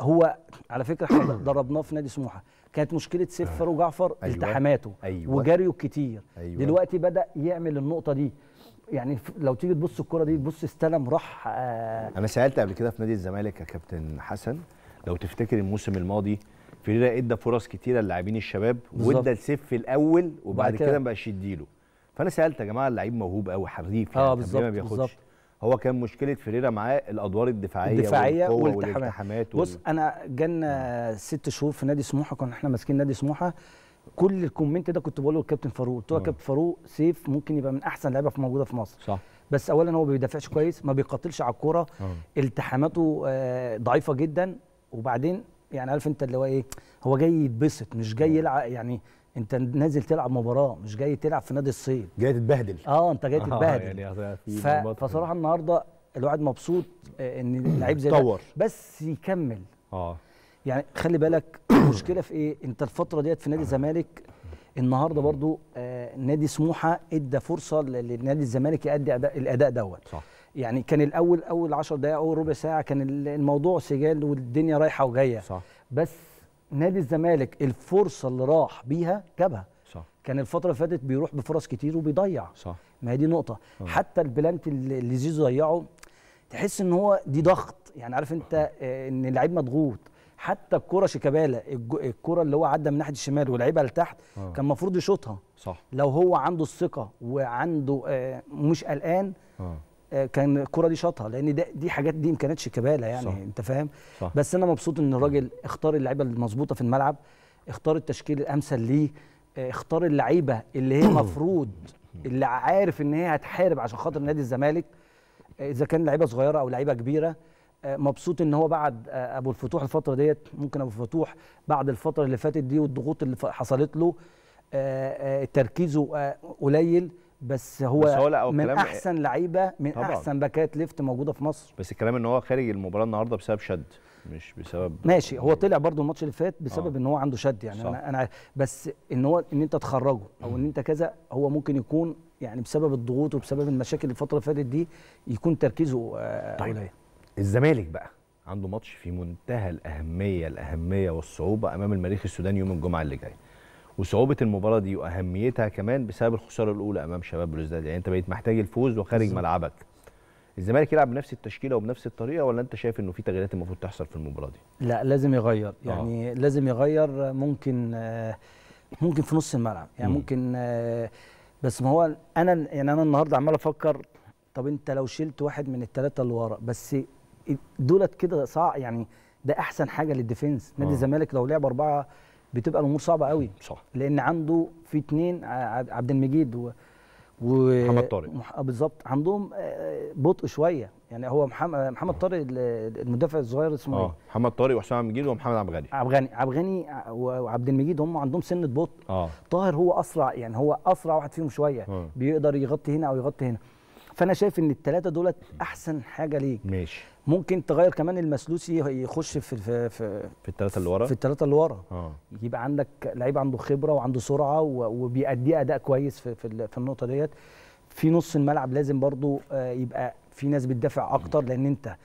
هو على فكره احنا دربناه في نادي سموحه، كانت مشكله سيف فاروق جعفر التحاماته. أيوة. وجريه كتير. أيوة. دلوقتي بدا يعمل النقطه دي، يعني لو تيجي تبص الكره دي تبص استلم راح. انا سالت قبل كده في نادي الزمالك يا كابتن حسن، لو تفتكر الموسم الماضي فيريرا ادى فرص كتيره للاعبين الشباب، وادى لسيف في الاول وبعد كده ما بقاش يديله. فانا سالت يا جماعه، اللعيب موهوب قوي حريف، يعني بالظبط ما بياخدش. بالظبط. هو كان مشكله فيريرا معاه الادوار الدفاعيه والالتحامات. بص انا جالنا 6 شهور في نادي سموحه، كنا احنا ماسكين نادي سموحه، كل الكومنت ده كنت بقوله للكابتن فاروق. قلت له يا كابتن فاروق، سيف ممكن يبقى من احسن لعيبه موجوده في مصر. صح. بس اولا هو ما بيدافعش كويس، ما بيقاتلش على الكوره، التحاماته ضعيفه جدا. وبعدين يعني عارف انت اللي هو ايه، هو جاي يتبسط مش جاي يلعب. يعني انت نازل تلعب مباراه، مش جاي تلعب في نادي الصيد، جاي تتبهدل. انت جاي تتبهدل. يعني فصراحه النهارده الواحد مبسوط ان لعيب زي ده بس يكمل. يعني خلي بالك المشكله في ايه، انت الفتره ديت في نادي الزمالك النهارده برضو نادي سموحه ادى فرصه لنادي الزمالك يؤدي الاداء دوت. صح. يعني كان الاول اول 10 دقائق اول ربع ساعه كان الموضوع سجال والدنيا رايحه وجايه. صح. بس نادي الزمالك الفرصه اللي راح بيها جابها. صح. كان الفتره اللي فاتت بيروح بفرص كتير وبيضيع. صح. ما هي دي نقطه. حتى البلانت اللي زيزو ضيعه تحس ان هو دي ضغط، يعني عارف انت ان اللعيب مضغوط. حتى الكره شيكابالا، الكره اللي هو عدى من ناحيه الشمال ولعبها لتحت، كان المفروض يشوطها. صح. لو هو عنده الثقه وعنده مش قلقان كان الكره دي شاطها، لان دي حاجات دي ما كانتش شيكابالا يعني. صح. انت فاهم. صح. بس انا مبسوط ان الراجل اختار اللعيبه المظبوطه في الملعب، اختار التشكيل الامثل ليه، اختار اللعيبه اللي هي المفروض اللي عارف ان هي هتحارب عشان خاطر نادي الزمالك، اذا كان لعيبه صغيره او لعيبه كبيره. مبسوط ان هو بعد ابو الفتوح الفتره ديت، ممكن ابو الفتوح بعد الفتره اللي فاتت دي والضغوط اللي حصلت له تركيزه قليل، بس هو من احسن لعيبه، من طبعًا احسن باكات ليفت موجوده في مصر. بس الكلام ان هو خارج المباراه النهارده بسبب شد، مش بسبب. ماشي. هو طلع برضو الماتش اللي فات بسبب ان هو عنده شد، يعني انا بس ان هو ان انت تخرجه او ان انت كذا، هو ممكن يكون يعني بسبب الضغوط وبسبب المشاكل الفتره اللي فاتت دي يكون تركيزه قليل. طيب. الزمالك بقى عنده ماتش في منتهى الأهمية والصعوبة أمام المريخ السوداني يوم الجمعة اللي جاي، وصعوبة المباراة دي وأهميتها كمان بسبب الخسارة الأولى أمام شباب بلوزداد. يعني أنت بقيت محتاج الفوز وخارج ملعبك. الزمالك يلعب بنفس التشكيلة وبنفس الطريقة، ولا أنت شايف إنه في تغييرات المفروض تحصل في المباراة دي؟ لا، لازم يغير، يعني لازم يغير. ممكن في نص الملعب، يعني ممكن. بس ما هو أنا النهاردة عمال أفكر، طب أنت لو شلت واحد من الثلاثة اللي ورا بس دولت كده صعب، يعني ده احسن حاجه للديفنس. نادي الزمالك لو لعب 4 بتبقى الامور صعبه قوي. صح. لان عنده في 2 عبد المجيد محمد طارق. بالظبط، عندهم بطء شويه. يعني هو محمد طارق المدافع الصغير اسمه ايه؟ محمد طارق وحسام عبد المجيد ومحمد عبد الغني وعبد المجيد هم عندهم سنه بطء. طاهر هو اسرع، يعني هو اسرع واحد فيهم شويه. بيقدر يغطي هنا او يغطي هنا. فانا شايف ان الثلاثه دولت احسن حاجه ليك. ماشي. ممكن تغير كمان المسلوسي يخش في الثلاثه اللي ورا. يبقى عندك لعيب عنده خبره وعنده سرعه وبيأدي اداء كويس في النقطه ديت. في نص الملعب لازم برضو يبقى في ناس بتدافع اكتر، لان انت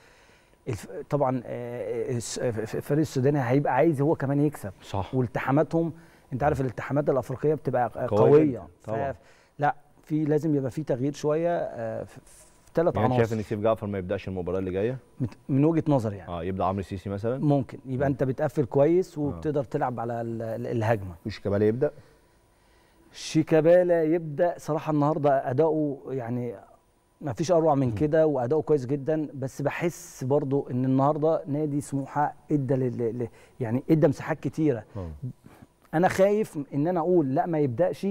طبعا الفريق السوداني هيبقى عايز هو كمان يكسب. صح. والتحاماتهم انت عارف الالتحامات الافريقيه بتبقى قويه. طبعا. لا، لازم يبقى في تغيير شويه في 3 عناصر. يعني شايف ان سيف جعفر ما يبداش المباراه اللي جايه من وجهه نظر، يعني يبدا عمرو السيسي مثلا، ممكن يبقى انت بتقفل كويس وبتقدر تلعب على الهجمه. وشيكابالا يبدا. شيكابالا يبدا. صراحه النهارده اداؤه يعني ما فيش اروع من كده، واداؤه كويس جدا. بس بحس برضو ان النهارده نادي سموحه ادى يعني ادى مساحات كتيره. انا خايف ان انا اقول لا ما يبداش،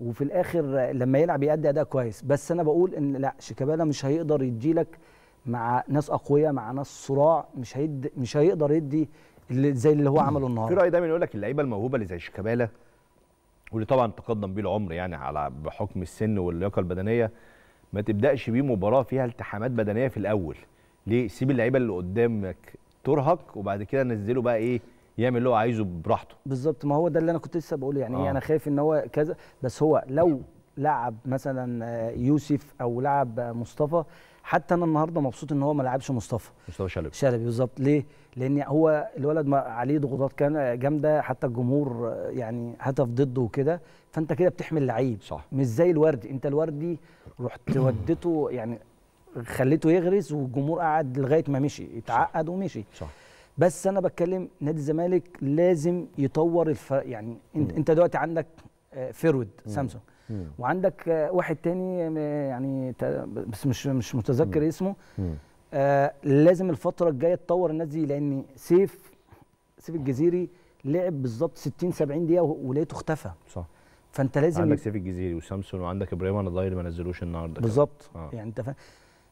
وفي الاخر لما يلعب يأدي اداء كويس. بس انا بقول ان لا، شيكابالا مش هيقدر يديلك مع ناس اقوياء، مع ناس صراع، مش هيقدر يدي زي اللي هو عمله النهارده. في راي دايما يقول لك اللعيبه الموهوبه اللي زي شيكابالا، واللي طبعا تقدم بيه العمر يعني على بحكم السن واللياقه البدنيه، ما تبداش بيه مباراه فيها التحامات بدنيه في الاول. ليه؟ سيب اللعيبه اللي قدامك ترهق وبعد كده نزله بقى ايه يعمل اللي هو عايزه براحته. بالظبط، ما هو ده اللي انا كنت لسه بقوله يعني انا خايف ان هو كذا. بس هو لو لعب مثلا يوسف او لعب مصطفى، حتى انا النهارده مبسوط ان هو ما لعبش مصطفى شلبي. بالظبط، ليه؟ لان هو الولد ما عليه ضغوطات كان جامده، حتى الجمهور يعني هتف ضده وكده، فانت كده بتحمل لعيب صح، مش زي الوردي. انت الوردي رحت وديته يعني خليته يغرس، والجمهور قعد لغايه ما مشي، اتعقد ومشي صح. بس انا بتكلم نادي الزمالك لازم يطور يعني انت دلوقتي عندك فيرود سامسونج، وعندك واحد تاني يعني بس مش متذكر اسمه. لازم الفتره الجايه تطور الناس دي، لان سيف الجزيري لعب بالظبط 60-70 دقيقه ولقيته اختفى صح. فانت لازم عندك سيف الجزيري وسامسونج، وعندك ابراهيم الضايل ما نزلوش النهارده بالظبط يعني انت فاهم.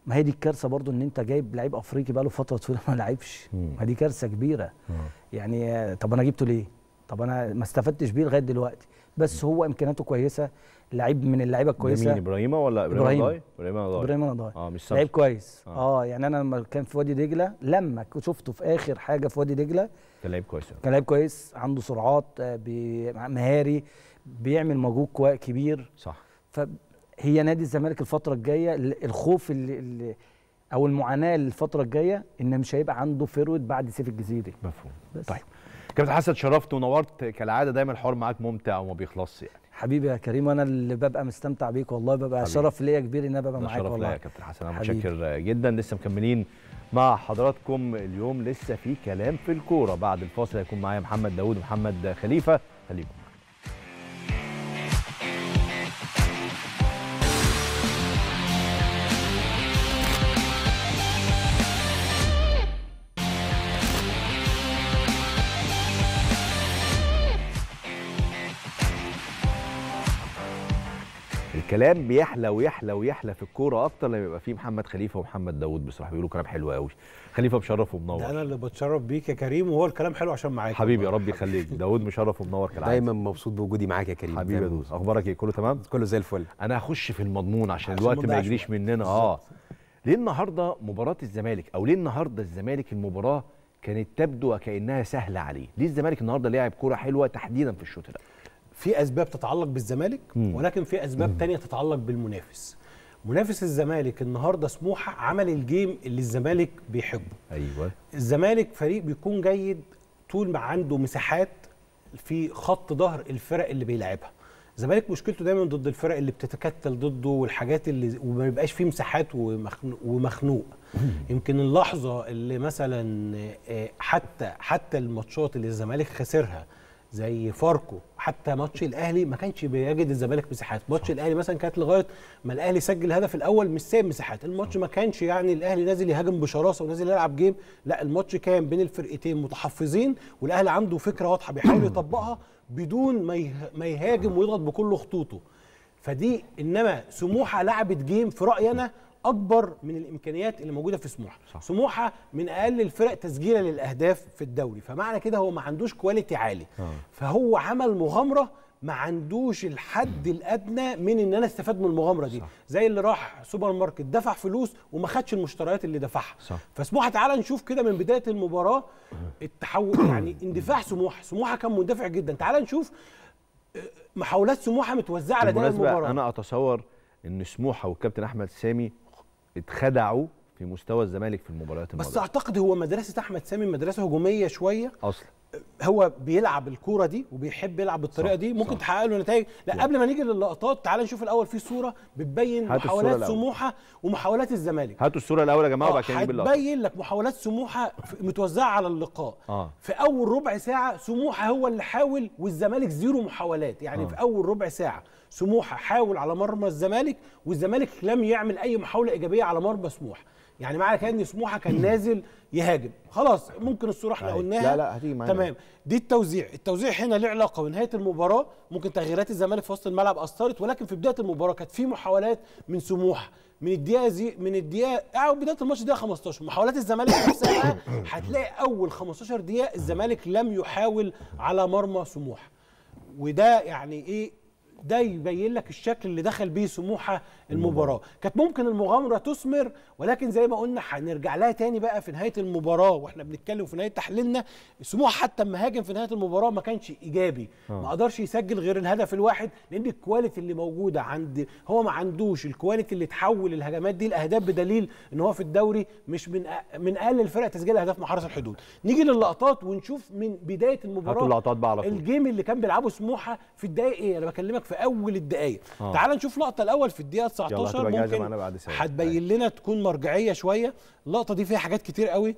ما هي دي الكارثه برضو، ان انت جايب لعيب افريقي بقى له فتره طويله ما لعبش، ما دي كارثه كبيره يعني. طب انا جبته ليه؟ طب انا ما استفدتش بيه لغايه دلوقتي. بس هو امكانياته كويسه، لعيب من اللعيبه الكويسه. مين، ابراهيم ولا ابراهيم مش لعيب كويس يعني انا لما كان في وادي دجله، لما شفته في اخر حاجه في وادي دجله كان لعيب كويس، عنده سرعات، مهاري، بيعمل مجهود كبير صح. فهي نادي الزمالك الفتره الجايه الخوف اللي او المعاناه الفتره الجايه ان مش هيبقى عنده فيرود بعد سيف الجزيري. مفهوم. طيب كابتن حسن، شرفت ونورت كالعاده، دايما الحوار معاك ممتع وما بيخلصش يعني. حبيبي يا كريم، انا اللي ببقى مستمتع بيك والله، ببقى شرف ليا كبير ان انا ببقى معاك والله. شرف ليا يا كابتن حسن، انا متشكر جدا. لسه مكملين مع حضراتكم اليوم، لسه في كلام في الكوره. بعد الفاصل هيكون معايا محمد داوود ومحمد خليفه، خليكم. كلام بيحلى ويحلى ويحلى في الكوره اكتر لما يبقى فيه محمد خليفه ومحمد داوود. بصراحه بيقولوا كلام حلو قوي. خليفه مشرف ومنور. ده انا اللي بتشرف بيك يا كريم، وهو الكلام حلو عشان معاك حبيبي. يا رب يخليك. داوود مشرف ومنور كالعاده، دايما مبسوط بوجودي معاك يا كريم حبيبي. يا داوود اخبارك ايه؟ كله تمام؟ كله زي الفل. انا هخش في المضمون عشان الوقت ما يجريش مننا. ليه النهارده مباراه الزمالك، او ليه النهارده الزمالك المباراه كانت تبدو وكانها سهله عليه؟ ليه الزمالك النهارده لعب كوره حلوه تحديدا في الشوط الاول؟ في اسباب تتعلق بالزمالك، ولكن في اسباب تانية تتعلق بالمنافس. منافس الزمالك النهارده سموحه، عمل الجيم اللي الزمالك بيحبه. ايوه، الزمالك فريق بيكون جيد طول ما عنده مساحات في خط ظهر الفرق اللي بيلعبها. الزمالك مشكلته دايما ضد الفرق اللي بتتكتل ضده، والحاجات اللي وما بيبقاش فيه مساحات ومخنوق. يمكن اللحظه اللي مثلا حتى الماتشات اللي الزمالك خسرها زي فاركو، حتى ماتش الاهلي ما كانش بيجد الزمالك مساحات. ماتش الاهلي مثلا كانت لغايه ما الاهلي سجل الهدف الاول مش سايب مساحات. الماتش ما كانش يعني الاهلي نازل يهاجم بشراسه ونازل يلعب جيم، لا، الماتش كان بين الفرقتين متحفظين، والاهلي عنده فكره واضحه بيحاول يطبقها بدون ما يهاجم ويضغط بكل خطوطه. فدي انما سموحه لعبت جيم في رايي انا اكبر من الامكانيات اللي موجوده في سموحه. سموحه من اقل الفرق تسجيلا للاهداف في الدوري، فمعنى كده هو ما عندوش كواليتي عالي. فهو عمل مغامره، ما عندوش الحد الادنى من ان انا استفاد من المغامره دي. زي اللي راح سوبر ماركت دفع فلوس وما خدش المشتريات اللي دفعها. فسموحه تعالى نشوف كده من بدايه المباراه التحول يعني اندفاع سموحه كان مندفع جدا. تعالى نشوف محاولات سموحه متوزعه على دايره المباراه. انا اتصور ان سموحه والكابتن احمد سامي اتخدعوا في مستوى الزمالك في المباريات الماضيه. بس اعتقد هو مدرسه احمد سامي مدرسه هجوميه شويه اصلا، هو بيلعب الكوره دي وبيحب يلعب بالطريقه دي، ممكن تحقق له نتائج. لا، قبل ما نيجي للقطات تعال نشوف الاول في صوره بتبين محاولات سموحه ومحاولات الزمالك. هاتوا الصوره الاول يا جماعه وبعد كده نجيب اللقطات. هتبين لك محاولات سموحه متوزعه على اللقاء. في اول ربع ساعه سموحه هو اللي حاول والزمالك زيرو محاولات. يعني في اول ربع ساعه سموحه حاول على مرمى الزمالك والزمالك لم يعمل اي محاوله ايجابيه على مرمى سموحه، يعني معنى كده ان سموحه كان نازل يهاجم، خلاص ممكن الصوره احنا قلناها. لا لا هتيجي معانا تمام. دي التوزيع هنا له علاقه، ونهايه المباراه ممكن تغييرات الزمالك في وسط الملعب اثرت، ولكن في بدايه المباراه كانت في محاولات من سموحه من الدقيقه او بدايه الماتش دقيقه 15، محاولات الزمالك نفسها هتلاقي اول 15 دقيقه الزمالك لم يحاول على مرمى سموحه، وده يعني ايه؟ ده يبين لك الشكل اللي دخل بيه سموحه المباراه. كانت ممكن المغامره تثمر، ولكن زي ما قلنا هنرجع لها تاني بقى في نهايه المباراه واحنا بنتكلم في نهايه تحليلنا. سموحه حتى لما هاجم في نهايه المباراه ما كانش ايجابي، ما قدرش يسجل غير الهدف الواحد، لان الكواليتي اللي موجوده عند هو ما عندوش الكواليتي اللي تحول الهجمات دي لاهداف، بدليل ان هو في الدوري مش من اقل الفرق تسجيل اهداف مع حرس الحدود. نيجي للقطات ونشوف من بدايه المباراه الجيم اللي كان بيلعبه سموحه في الدقائق ايه، انا بكلمك في اول الدقائق. تعال نشوف لقطه الاول في الدقيقه 19 ممكن هتبين لنا تكون مرجعيه شويه. اللقطه دي فيها حاجات كتير قوي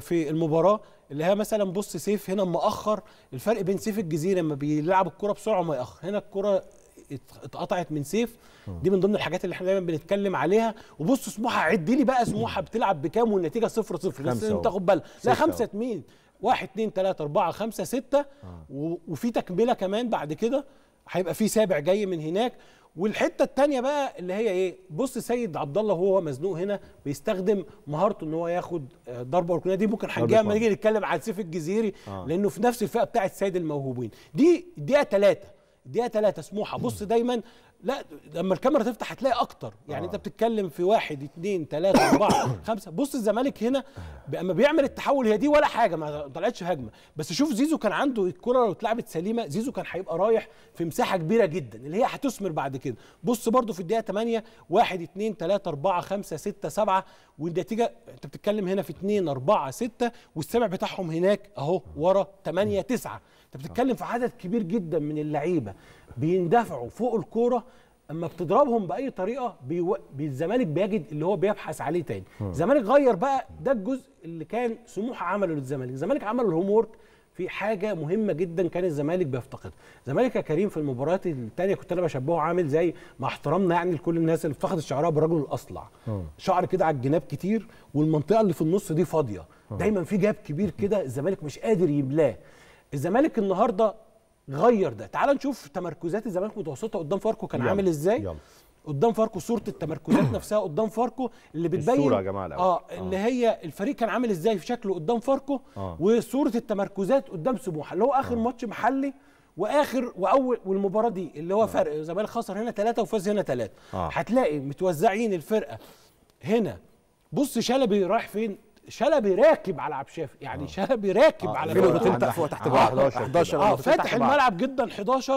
في المباراه، اللي هي مثلا بص سيف هنا مأخر، الفرق بين سيف الجزيره لما بيلعب الكره بسرعه وما يأخر، هنا الكره اتقطعت من سيف، دي من ضمن الحاجات اللي احنا دايما بنتكلم عليها. وبص سموحه عدي لي بقى سموحه بتلعب بكام والنتيجه 0-0 بس انت تاخد بالك. لا 5 مين 1 2 3 4 5 6، وفي تكمله كمان بعد كده هيبقى في سابع جاي من هناك. والحته الثانيه بقى اللي هي ايه، بص سيد عبد الله وهو مزنوق هنا بيستخدم مهارته ان هو ياخد ضربه ركنيه، دي ممكن هنجيها لما نيجي نتكلم عن سيف الجزيري لانه في نفس الفئه بتاعه سيد الموهوبين. دي دقيقه 3 سموحه بص دايما، لا لما الكاميرا تفتح هتلاقي اكتر، يعني انت بتتكلم في 1 2 3 4 5. بص الزمالك هنا اما بيعمل التحول، هي دي ولا حاجه ما طلعتش هجمه، بس شوف زيزو كان عنده الكره لو اتلعبت سليمه زيزو كان هيبقى رايح في مساحه كبيره جدا اللي هي هتثمر بعد كده. بص برده في الدقيقه 8 1 2 3 4 5 6 7، والنتيجه انت بتتكلم هنا في 2 4 6، والسابع بتاعهم هناك اهو ورا 8 9. انت بتتكلم في عدد كبير جدا من اللعيبه بيندفعوا فوق الكوره، اما بتضربهم باي طريقه الزمالك بيجد اللي هو بيبحث عليه تاني. الزمالك غير بقى، ده الجزء اللي كان سموحه عمله للزمالك، الزمالك عمل الهوم وورك في حاجه مهمه جدا كان الزمالك بيفتقدها. الزمالك يا كريم في المباريات الثانيه كنت انا بشبهه عامل زي، مع احترامنا يعني لكل الناس اللي فقدت شعرها، بالرجل الاصلع، شعر كده على الجناب كتير والمنطقه اللي في النص دي فاضيه، دايما في جاب كبير كده الزمالك مش قادر يملاه. الزمالك النهارده غير ده، تعال نشوف تمركزات الزمالك متوسطه قدام فاركو كان عامل ازاي؟ يلا. قدام فاركو صوره التمركزات نفسها قدام فاركو اللي بتبين الصوره يا جماعه اللي هي الفريق كان عامل ازاي في شكله قدام فاركو، وصوره التمركزات قدام سموحه اللي هو اخر ماتش محلي واخر واول والمباراه دي اللي هو فرق الزمالك خسر هنا 3 وفاز هنا 3. هتلاقي متوزعين الفرقه هنا، بص شلبي رايح فين؟ شلبي راكب على عبد الشافي، يعني شلبي راكب على تحت بعض 11 فاتح الملعب جدا 11،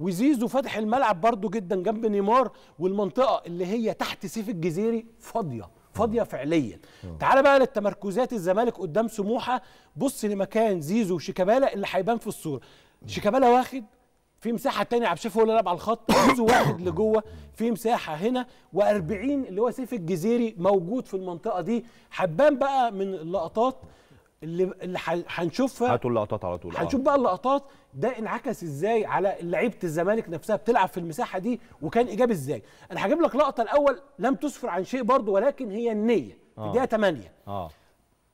وزيزو فاتح الملعب برضو جدا جنب نيمار، والمنطقه اللي هي تحت سيف الجزيري فاضيه فعليا. تعال بقى للتمركزات الزمالك قدام سموحه، بص لمكان زيزو وشيكابالا اللي هيبان في الصوره، شيكابالا واخد في مساحه تانية عبد الشافي هو اللي لعب على الخط، زيزو واخد لجوه في مساحه هنا، و40 اللي هو سيف الجزيري موجود في المنطقه دي. حبان بقى من اللقطات اللي هنشوفها، هاتوا اللقطات على طول، هنشوف بقى اللقطات ده انعكس ازاي على لعيبه الزمالك نفسها بتلعب في المساحه دي وكان ايجابي ازاي. انا هجيب لك لقطه الاول لم تسفر عن شيء برضو، ولكن هي النيه في دقيقه 8.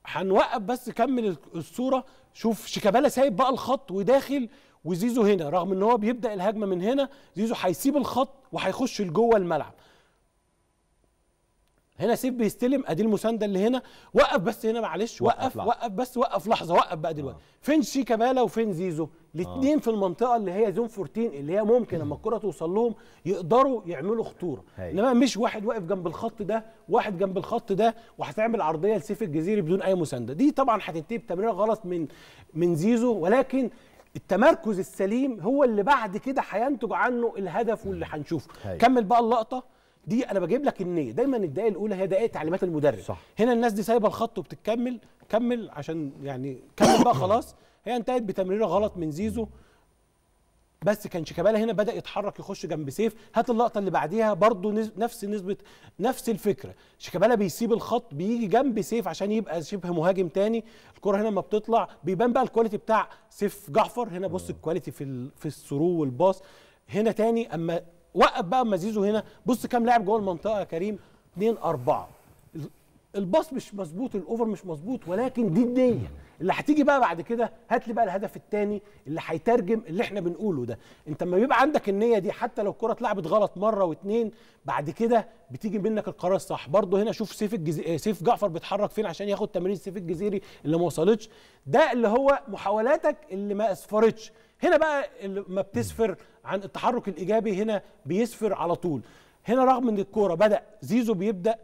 هنوقف بس كمل الصوره، شوف شيكابالا سايب بقى الخط وداخل، وزيزو هنا رغم ان هو بيبدا الهجمه من هنا زيزو هيسيب الخط وهيخش لجوه الملعب. هنا سيف بيستلم، ادي المسانده اللي هنا، وقف بس هنا معلش، وقف لحظه، وقف بقى دلوقتي. فين شيكابالا وفين زيزو؟ الاثنين في المنطقه اللي هي زون 14 اللي هي ممكن لما الكره توصل لهم يقدروا يعملوا خطوره، انما مش واحد واقف جنب الخط ده، واحد جنب الخط ده، وهتعمل عرضيه لسيف الجزيري بدون اي مسانده. دي طبعا هتنتهي بتمريره غلط من زيزو، ولكن التمركز السليم هو اللي بعد كده هينتج عنه الهدف واللي هنشوفه. كمل بقى اللقطه دي، انا بجيب لك النيه دايما، الدقائق الاولى هي دقائق تعليمات المدرب صح. هنا الناس دي سايبه الخط وبتكمل، كمل عشان يعني كمل بقى خلاص. هي انتهت بتمريره غلط من زيزو، بس كان شيكابالا هنا بدا يتحرك يخش جنب سيف. هات اللقطه اللي بعديها برضو نفس الفكره، شيكابالا بيسيب الخط بيجي جنب سيف عشان يبقى شبه مهاجم تاني. الكره هنا ما بتطلع، بيبان بقى الكواليتي بتاع سيف جعفر هنا، بص الكواليتي في الثرو والباص هنا تاني. اما وقف بقى اما زيزو هنا، بص كام لاعب جوه المنطقه يا كريم، 2-4. الباص مش مظبوط، الاوفر مش مظبوط، ولكن دي النيه اللي هتيجي بقى بعد كده. هات لي بقى الهدف الثاني اللي هيترجم اللي احنا بنقوله ده. انت لما بيبقى عندك النيه دي، حتى لو الكره اتلعبت غلط مره واثنين، بعد كده بتيجي منك القرار الصح. برضه هنا شوف سيف جعفر بيتحرك فين عشان ياخد تمرير سيف الجزيري اللي ما وصلتش. ده اللي هو محاولاتك اللي ما اسفرتش. هنا بقى ما بتسفر عن التحرك الايجابي، هنا بيسفر على طول. هنا رغم ان الكوره بدا زيزو بيبدا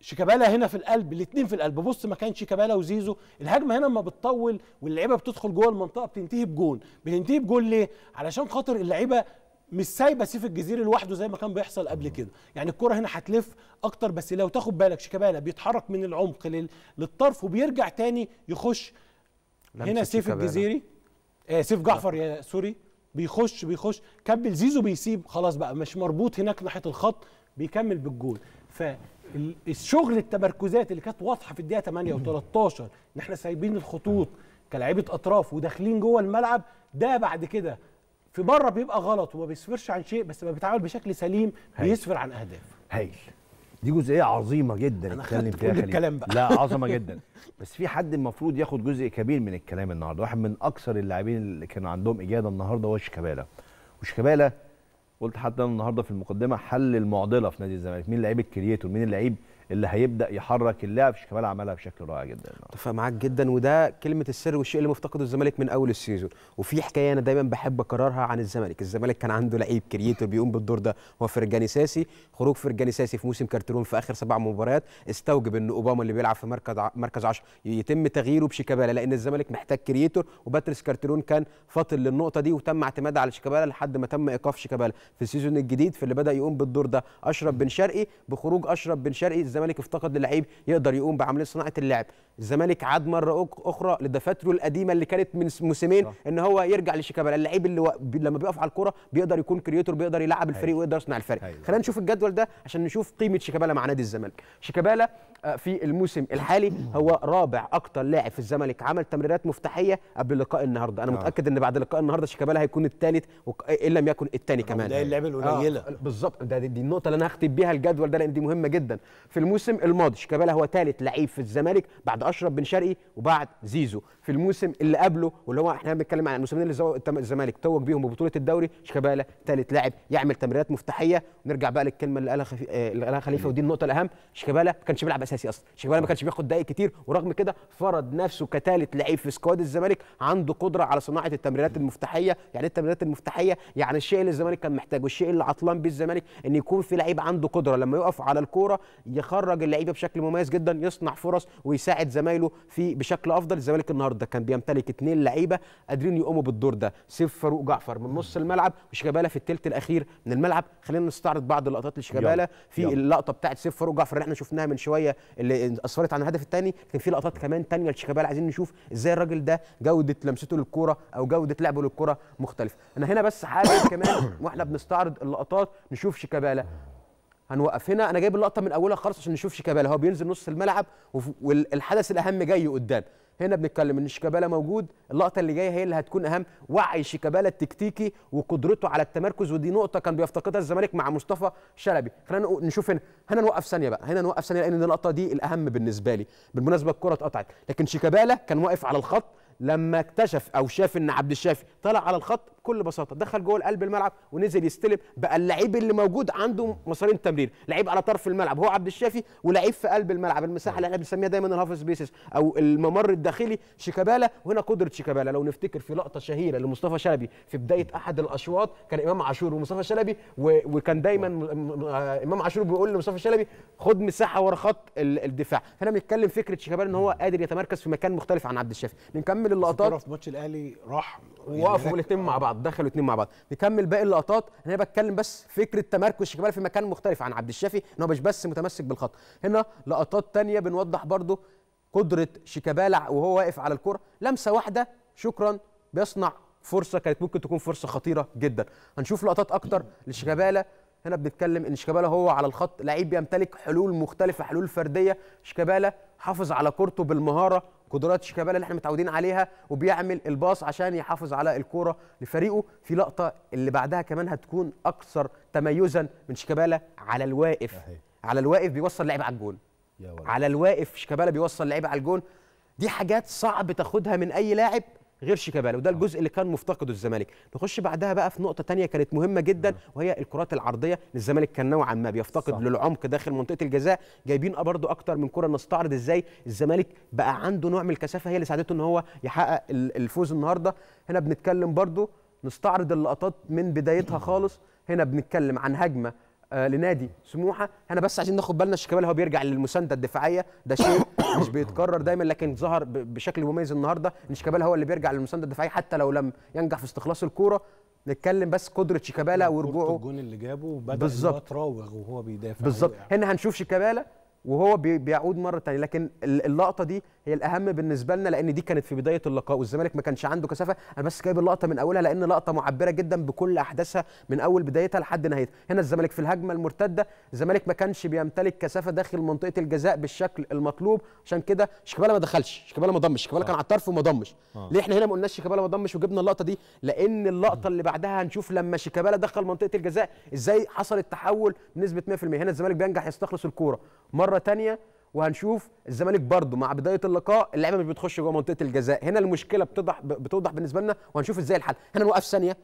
شيكابالا هنا في القلب، الاثنين في القلب. بص مكان شيكابالا وزيزو، الهجمه هنا ما بتطول واللعيبه بتدخل جوه المنطقه بتنتهي بجون. بتنتهي بجون ليه؟ علشان خاطر اللعيبه مش سايبه سيف الجزيري لوحده زي ما كان بيحصل قبل كده. يعني الكره هنا هتلف اكتر، بس لو تاخد بالك شيكابالا بيتحرك من العمق للطرف وبيرجع تاني يخش هنا سيف الجزيري، سيف جعفر يا سوري، بيخش كمل زيزو بيسيب، خلاص بقى مش مربوط هناك ناحيه الخط، بيكمل بالجون. فالشغل التمركزات اللي كانت واضحه في الدقيقه 8 و13 ان احنا سايبين الخطوط كلاعيبه اطراف وداخلين جوه الملعب، ده بعد كده في بره بيبقى غلط وما بيسفرش عن شيء، بس ما بيتعامل بشكل سليم، بيسفر عن اهداف. هايل، دي جزئيه عظيمه جدا نتكلم فيها. الكلام بقى لا عظمه جدا، بس في حد المفروض ياخد جزء كبير من الكلام النهارده. واحد من اكثر اللاعبين اللي كانوا عندهم اجاده النهارده هو شيكابالا. وشيكابالا قلت حتى انا النهارده في المقدمه حل المعضله في نادي الزمالك، مين اللعيب الكرييتور، مين اللعيب اللي هيبدا يحرك اللعب. شيكابالا عملها بشكل رائع جدا. اتفق معاك جدا، وده كلمه السر والشيء اللي مفتقده الزمالك من اول السيزون. وفي حكايه انا دايما بحب اكررها عن الزمالك، الزمالك كان عنده لعيب كرييتور بيقوم بالدور ده، هو فرجاني ساسي. خروج فرجاني ساسي في موسم كارترون في اخر 7 مباريات استوجب ان اوباما اللي بيلعب في مركز 10 يتم تغييره بشيكابالا، لان الزمالك محتاج كرييتور، وباتريس كارترون كان فاطل للنقطه دي، وتم اعتماد على شيكابالا لحد ما تم ايقاف شيكابالا. في السيزون الجديد في اللي بدا يقوم بالدور ده اشرف بن شرقي. بخروج اشرف بن شرقي الزمالك افتقد للعيب يقدر يقوم بعمليه صناعه اللعب. الزمالك عاد مره اخرى لدفاتره القديمه اللي كانت من موسمين ان هو يرجع لشيكابالا، اللعيب اللي لما بيقف على الكوره بيقدر يكون كرييتور، بيقدر يلعب الفريق ويقدر يصنع الفريق. خلينا نشوف الجدول ده عشان نشوف قيمه شيكابالا مع نادي الزمالك. شيكابالا في الموسم الحالي هو رابع اكتر لاعب في الزمالك عمل تمريرات مفتاحيه قبل لقاء النهارده. انا متاكد ان بعد لقاء النهارده شيكابالا هيكون الثالث ان لم يكن الثاني كمان. ده اللعبه القليله بالظبط، دي النقطه اللي انا هختم بيها الجدول ده لان دي مهمه جدا. في الموسم الماضي شيكابالا هو ثالث لعيب في الزمالك بعد اشرف بن شرقي وبعد زيزو. في الموسم اللي قبله واللي هو احنا بنتكلم عن الموسمين اللي الزمالك توج بيهم ببطوله الدوري، شيكابالا ثالث لاعب يعمل تمريرات مفتاحيه. نرجع بقى للكلمه اللي قالها خليفه، ودي النقطه الاهم، شيكابالا ما كانش بيلعب اساسي اصلا، شيكابالا ما كانش بياخد دقائق كتير، ورغم كده فرض نفسه كثالث لعيب في سكواد الزمالك، عنده قدره على صناعه التمريرات المفتاحيه. يعني التمريرات المفتاحيه يعني الشيء اللي الزمالك كان محتاجه، الشيء اللي عطلان بيه الزمالك، ان يكون في لعيب عنده قدره لما يقف على الكوره يخرج اللعيبه بشكل مميز جدا، يصنع فرص ويساعد زمايله في بشكل افضل. الزمالك النهارده كان بيمتلك 2 لعيبه قادرين يقوموا بالدور ده، سيف فاروق جعفر من نص الملعب وشيكابالا في الثلث الاخير من الملعب. خلينا نستعرض بعض اللقطات لشيكابالا. في اللقطه بتاعت سيف فاروق جعفر اللي احنا شفناها من شويه اللي اسفرت عن الهدف الثاني، كان في لقطات كمان ثانيه لشيكابالا، عايزين نشوف ازاي الراجل ده جوده لمسته للكوره او جوده لعبه للكوره مختلفه. انا هنا بس حابب كمان واحنا بنستعرض اللقطات نشوف شيكابالا. هنوقف هنا، انا جايب اللقطه من اولها خالص عشان نشوف شيكابالا هو بينزل نص الملعب والحدث الاهم جاي قدام. هنا بنتكلم ان شيكابالا موجود، اللقطه اللي جايه هي اللي هتكون اهم، وعي شيكابالا التكتيكي وقدرته على التمركز، ودي نقطه كان بيفتقدها الزمالك مع مصطفى شلبي. خلينا نشوف هنا نوقف ثانيه بقى، هنا نوقف ثانيه لان اللقطه دي الاهم بالنسبه لي. بالمناسبه الكره اتقطعت، لكن شيكابالا كان واقف على الخط، لما اكتشف او شاف ان عبد الشافي طلع على الخط بكل بساطه دخل جوه قلب الملعب ونزل يستلم. بقى اللعيب اللي موجود عنده مسارين تمرير، لعيب على طرف الملعب هو عبد الشافي، ولعيب في قلب الملعب، المساحه اللي احنا بنسميها دايما الهاف سبيسز او الممر الداخلي شيكابالا. وهنا قدره شيكابالا، لو نفتكر في لقطه شهيره لمصطفى شلبي في بدايه احد الاشواط، كان امام عاشور ومصطفى شلبي وكان دايما امام عاشور بيقول لمصطفى شلبي خد مساحه ورا خط الدفاع. هنا بنتكلم فكره شيكابالا ان هو قادر يتمركز في مكان مختلف عن عبد الشافي. نكمل اللقطات في ماتش الاهلي، راح وقفوا الاثنين مع بعض، دخلوا الاثنين مع بعض. نكمل باقي اللقطات، انا بتكلم بس فكره تمركز شيكابالا في مكان مختلف عن عبد الشافي ان هو مش بس متمسك بالخط. هنا لقطات ثانيه بنوضح برضو قدره شيكابالا وهو واقف على الكره، لمسه واحده شكرا بيصنع فرصه كانت ممكن تكون فرصه خطيره جدا. هنشوف لقطات اكتر لشيكابالا. هنا بنتكلم ان شيكابالا هو على الخط، لعيب بيمتلك حلول مختلفه، حلول فرديه. شيكابالا حافظ على كورته بالمهاره قدرات شيكابالا اللي احنا متعودين عليها، وبيعمل الباص عشان يحافظ على الكوره لفريقه. في لقطه اللي بعدها كمان هتكون اكثر تميزا من شيكابالا على الواقف، على الواقف بيوصل لعيبه على الجون، على الواقف شيكابالا بيوصل لعيبه على الجون. دي حاجات صعب تاخدها من اي لاعب غير شيكابالا، وده الجزء اللي كان مفتقده الزمالك. نخش بعدها بقى في نقطه ثانيه كانت مهمه جدا، وهي الكرات العرضيه. الزمالك كان نوعا ما بيفتقد للعمق داخل منطقه الجزاء، جايبين برضو اكتر من كره نستعرض ازاي الزمالك بقى عنده نوع من الكثافه هي اللي ساعدته ان هو يحقق الفوز النهارده. هنا بنتكلم برضو نستعرض اللقطات من بدايتها خالص. هنا بنتكلم عن هجمه لنادي سموحه. هنا بس عشان ناخد بالنا شيكابالا هو بيرجع للمسانده الدفاعيه، ده شيء مش بيتكرر دايما، لكن ظهر بشكل مميز النهارده ان شيكابالا هو اللي بيرجع للمسانده الدفاعيه حتى لو لم ينجح في استخلاص الكوره. نتكلم بس قدره شيكابالا ورجوعه، الجون اللي جابه بدا يتراوغ وهو بيدافع بالظبط. هنا هنشوف شيكابالا وهو بيعود مره ثانيه، لكن اللقطه دي هي الاهم بالنسبه لنا لان دي كانت في بدايه اللقاء والزمالك ما كانش عنده كثافه. انا بس جايب اللقطه من اولها لان لقطه معبره جدا بكل احداثها من اول بدايتها لحد نهايتها. هنا الزمالك في الهجمه المرتده، الزمالك ما كانش بيمتلك كثافه داخل منطقه الجزاء بالشكل المطلوب، عشان كده شيكابالا ما دخلش، شيكابالا ما ضمش، شيكابالا كان على الطرف وما ضمش. ليه احنا هنا ما قلناش شيكابالا ما ضمش وجبنا اللقطه دي؟ لان اللقطه اللي بعدها هنشوف لما شيكابالا دخل منطقه الجزاء ازاي حصل التحول بنسبه 100%. هنا الزمالك بينجح يستخلص الكوره مره ثانيه، وهنشوف الزمالك برضو مع بدايه اللقاء اللعيبه مش بتخش جوه منطقه الجزاء. هنا المشكله بتوضح بالنسبه لنا، وهنشوف ازاي الحل. هنا نوقف ثانيه،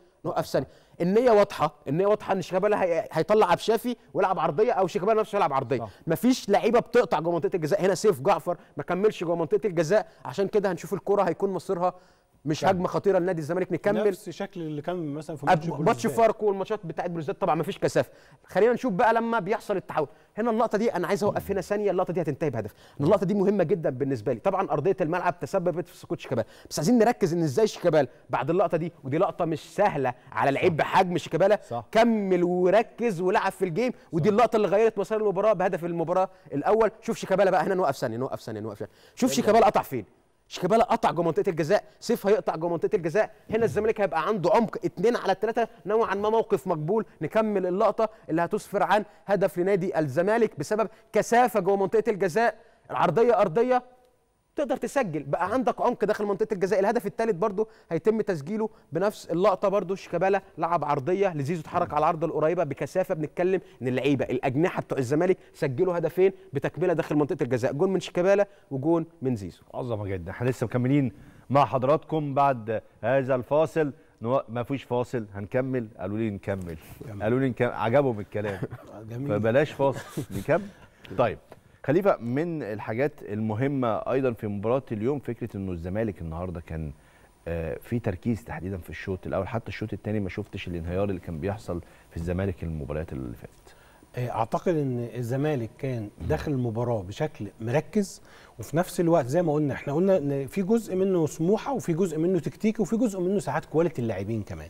النيه واضحه، النيه واضحه ان شيكابالا هيطلع عبد الشافي ويلعب عرضيه، او شيكابالا نفسه يلعب عرضيه. مفيش لعيبه بتقطع جوه منطقه الجزاء. هنا سيف جعفر ما كملش جوه منطقه الجزاء، عشان كده هنشوف الكره هيكون مصيرها مش هجمه خطيره لنادي الزمالك. نكمل نفس شكل اللي كان مثلا في ماتش فاركو والماتشات بتاعت بلوزداد، طبعا مفيش كثافه. خلينا نشوف بقى لما بيحصل التحول. هنا اللقطه دي انا عايز اوقف هنا ثانيه، اللقطه دي هتنتهي بهدف. اللقطه دي مهمه جدا بالنسبه لي، طبعا ارضيه الملعب تسببت في سقوط شيكابالا، بس عايزين نركز ان ازاي شيكابالا بعد اللقطه دي، ودي لقطه مش سهله على لعيب بحجم شيكابالا، كمل وركز ولعب في الجيم، ودي اللقطه اللي غيرت مسار المباراه بهدف المباراه الاول. شوف شيكابالا بقى هنا، نوقف ثانيه. شوف شيكابالا قطع فين. شيكابالا قطع جوه منطقه الجزاء، سيف هيقطع جوه منطقه الجزاء. هنا الزمالك هيبقى عنده عمق 2 على 3 نوعا ما، موقف مقبول. نكمل اللقطه اللي هتسفر عن هدف لنادي الزمالك بسبب كثافه جوه منطقه الجزاء. العرضيه ارضيه تقدر تسجل، بقى عندك عمق داخل منطقه الجزاء. الهدف الثالث برضو هيتم تسجيله بنفس اللقطه، برضو شيكابالا لعب عرضيه لزيزو، اتحرك على العرض القريبه بكثافه. بنتكلم ان اللعيبه الاجنحه بتوع الزمالك سجلوا هدفين بتكمله داخل منطقه الجزاء، جون من شيكابالا وجون من زيزو. عظمه جدا. احنا لسه مكملين مع حضراتكم بعد هذا الفاصل. ما فيش فاصل، هنكمل. قالوا لي نكمل، عجبهم الكلام فبلاش فاصل، نكمل. طيب خليفة، من الحاجات المهمة أيضا في مباراة اليوم فكرة أنه الزمالك النهاردة كان في تركيز تحديدا في الشوط الأول، حتى الشوط الثاني ما شفتش الانهيار اللي كان بيحصل في الزمالك المباريات اللي فاتت. أعتقد أن الزمالك كان داخل المباراة بشكل مركز، وفي نفس الوقت زي ما قلنا، احنا قلنا ان في جزء منه سموحة وفي جزء منه تكتيكي وفي جزء منه ساعات كواليتي اللاعبين كمان.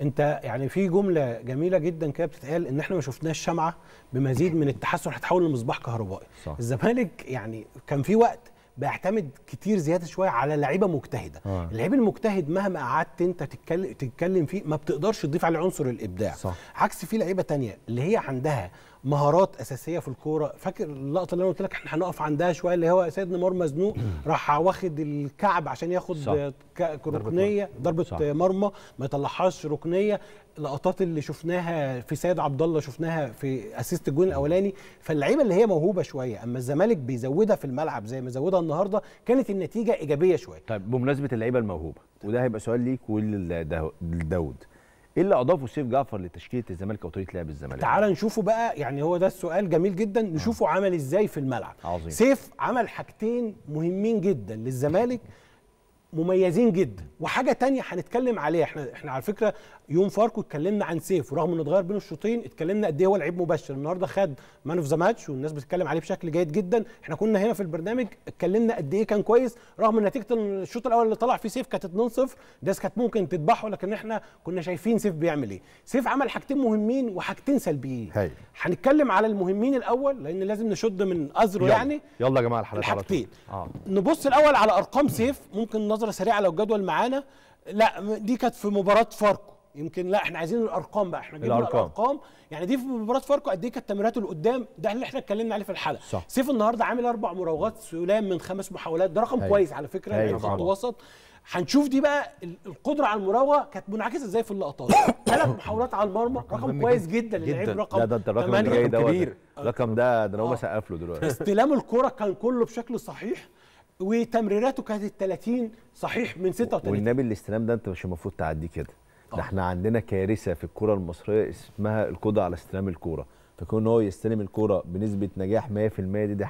انت يعني في جمله جميله جدا كده بتتقال ان احنا ما شفناش شمعه بمزيد من التحسن هتتحول لمصباح كهربائي. الزمالك يعني كان في وقت بيعتمد كتير زياده شويه على لعيبه مجتهده. اللعيب المجتهد مهما قعدت انت تتكلم فيه ما بتقدرش تضيف عليه عنصر الابداع. عكس في لعيبه ثانيه اللي هي عندها مهارات اساسيه في الكوره. فاكر اللقطه اللي انا قلت لك احنا هنقف عندها شويه، اللي هو سيد نيمار مزنوق راح واخد الكعب عشان ياخد ركنيه ضربه مرمى ما يطلعهاش ركنيه. اللقطات اللي شفناها في سيد عبد الله شفناها في اسيست الجون الاولاني. فاللعيبه اللي هي موهوبه شويه، اما الزمالك بيزودها في الملعب زي ما زودها النهارده، كانت النتيجه ايجابيه شويه. طيب بمناسبه اللعيبه الموهوبه، وده هيبقى سؤال ليك ولداود، ايه اللي اضافه سيف جعفر لتشكيله الزمالك او طريقه لعب الزمالك؟ تعال نشوفه بقى، يعني هو ده السؤال جميل جدا، نشوفه عمل ازاي في الملعب. عظيم. سيف عمل حاجتين مهمين جدا للزمالك، مميزين جدا، وحاجه ثانيه هنتكلم عليها. احنا على فكره يوم فاركو اتكلمنا عن سيف، ورغم انه اتغير بين الشوطين اتكلمنا قد ايه هو لعيب مباشر. النهارده خد مان اوف ذا ماتش والناس بتتكلم عليه بشكل جيد جدا. احنا كنا هنا في البرنامج اتكلمنا قد ايه كان كويس، رغم ان نتيجه الشوط الاول اللي طلع فيه سيف كانت 2-0، ده كانت ممكن تذبحه، لكن احنا كنا شايفين سيف بيعمل ايه. سيف عمل حاجتين مهمين وحاجتين سلبيين. هنتكلم على المهمين الاول لان لازم نشد من ازره. يعني يلا يا جماعه الحاجتين. نبص الاول على ارقام سيف، ممكن نظره سريعه لو الجدول معانا. لا دي كانت في مباراه فاركو، يمكن لا احنا عايزين الارقام بقى، احنا جبنا الارقام يعني دي في مباراه فاركو قد ايه كانت تمريراته لقدام، ده اللي احنا اتكلمنا عليه في الحلقه. سيف النهارده عامل 4 مراوغات سلام من 5 محاولات، ده رقم كويس على فكره يعني خط وسط. هنشوف دي بقى القدره على المراوغه كانت منعكسه ازاي في اللقطات. 3 محاولات على المرمى، رقم كويس جدا للعيب، رقم ده الرقم جاي كبير، الرقم ده انا هو بسقف له دلوقتي. استلام الكره كان كله بشكل صحيح، وتمريراته كانت 30 صحيح من 36. والنبي الاستلام ده انت مش المفروض تعديه كده، ده احنا عندنا كارثه في الكره المصريه اسمها القدره على استلام الكره، فكون ان هو يستلم الكره بنسبه نجاح 100% دي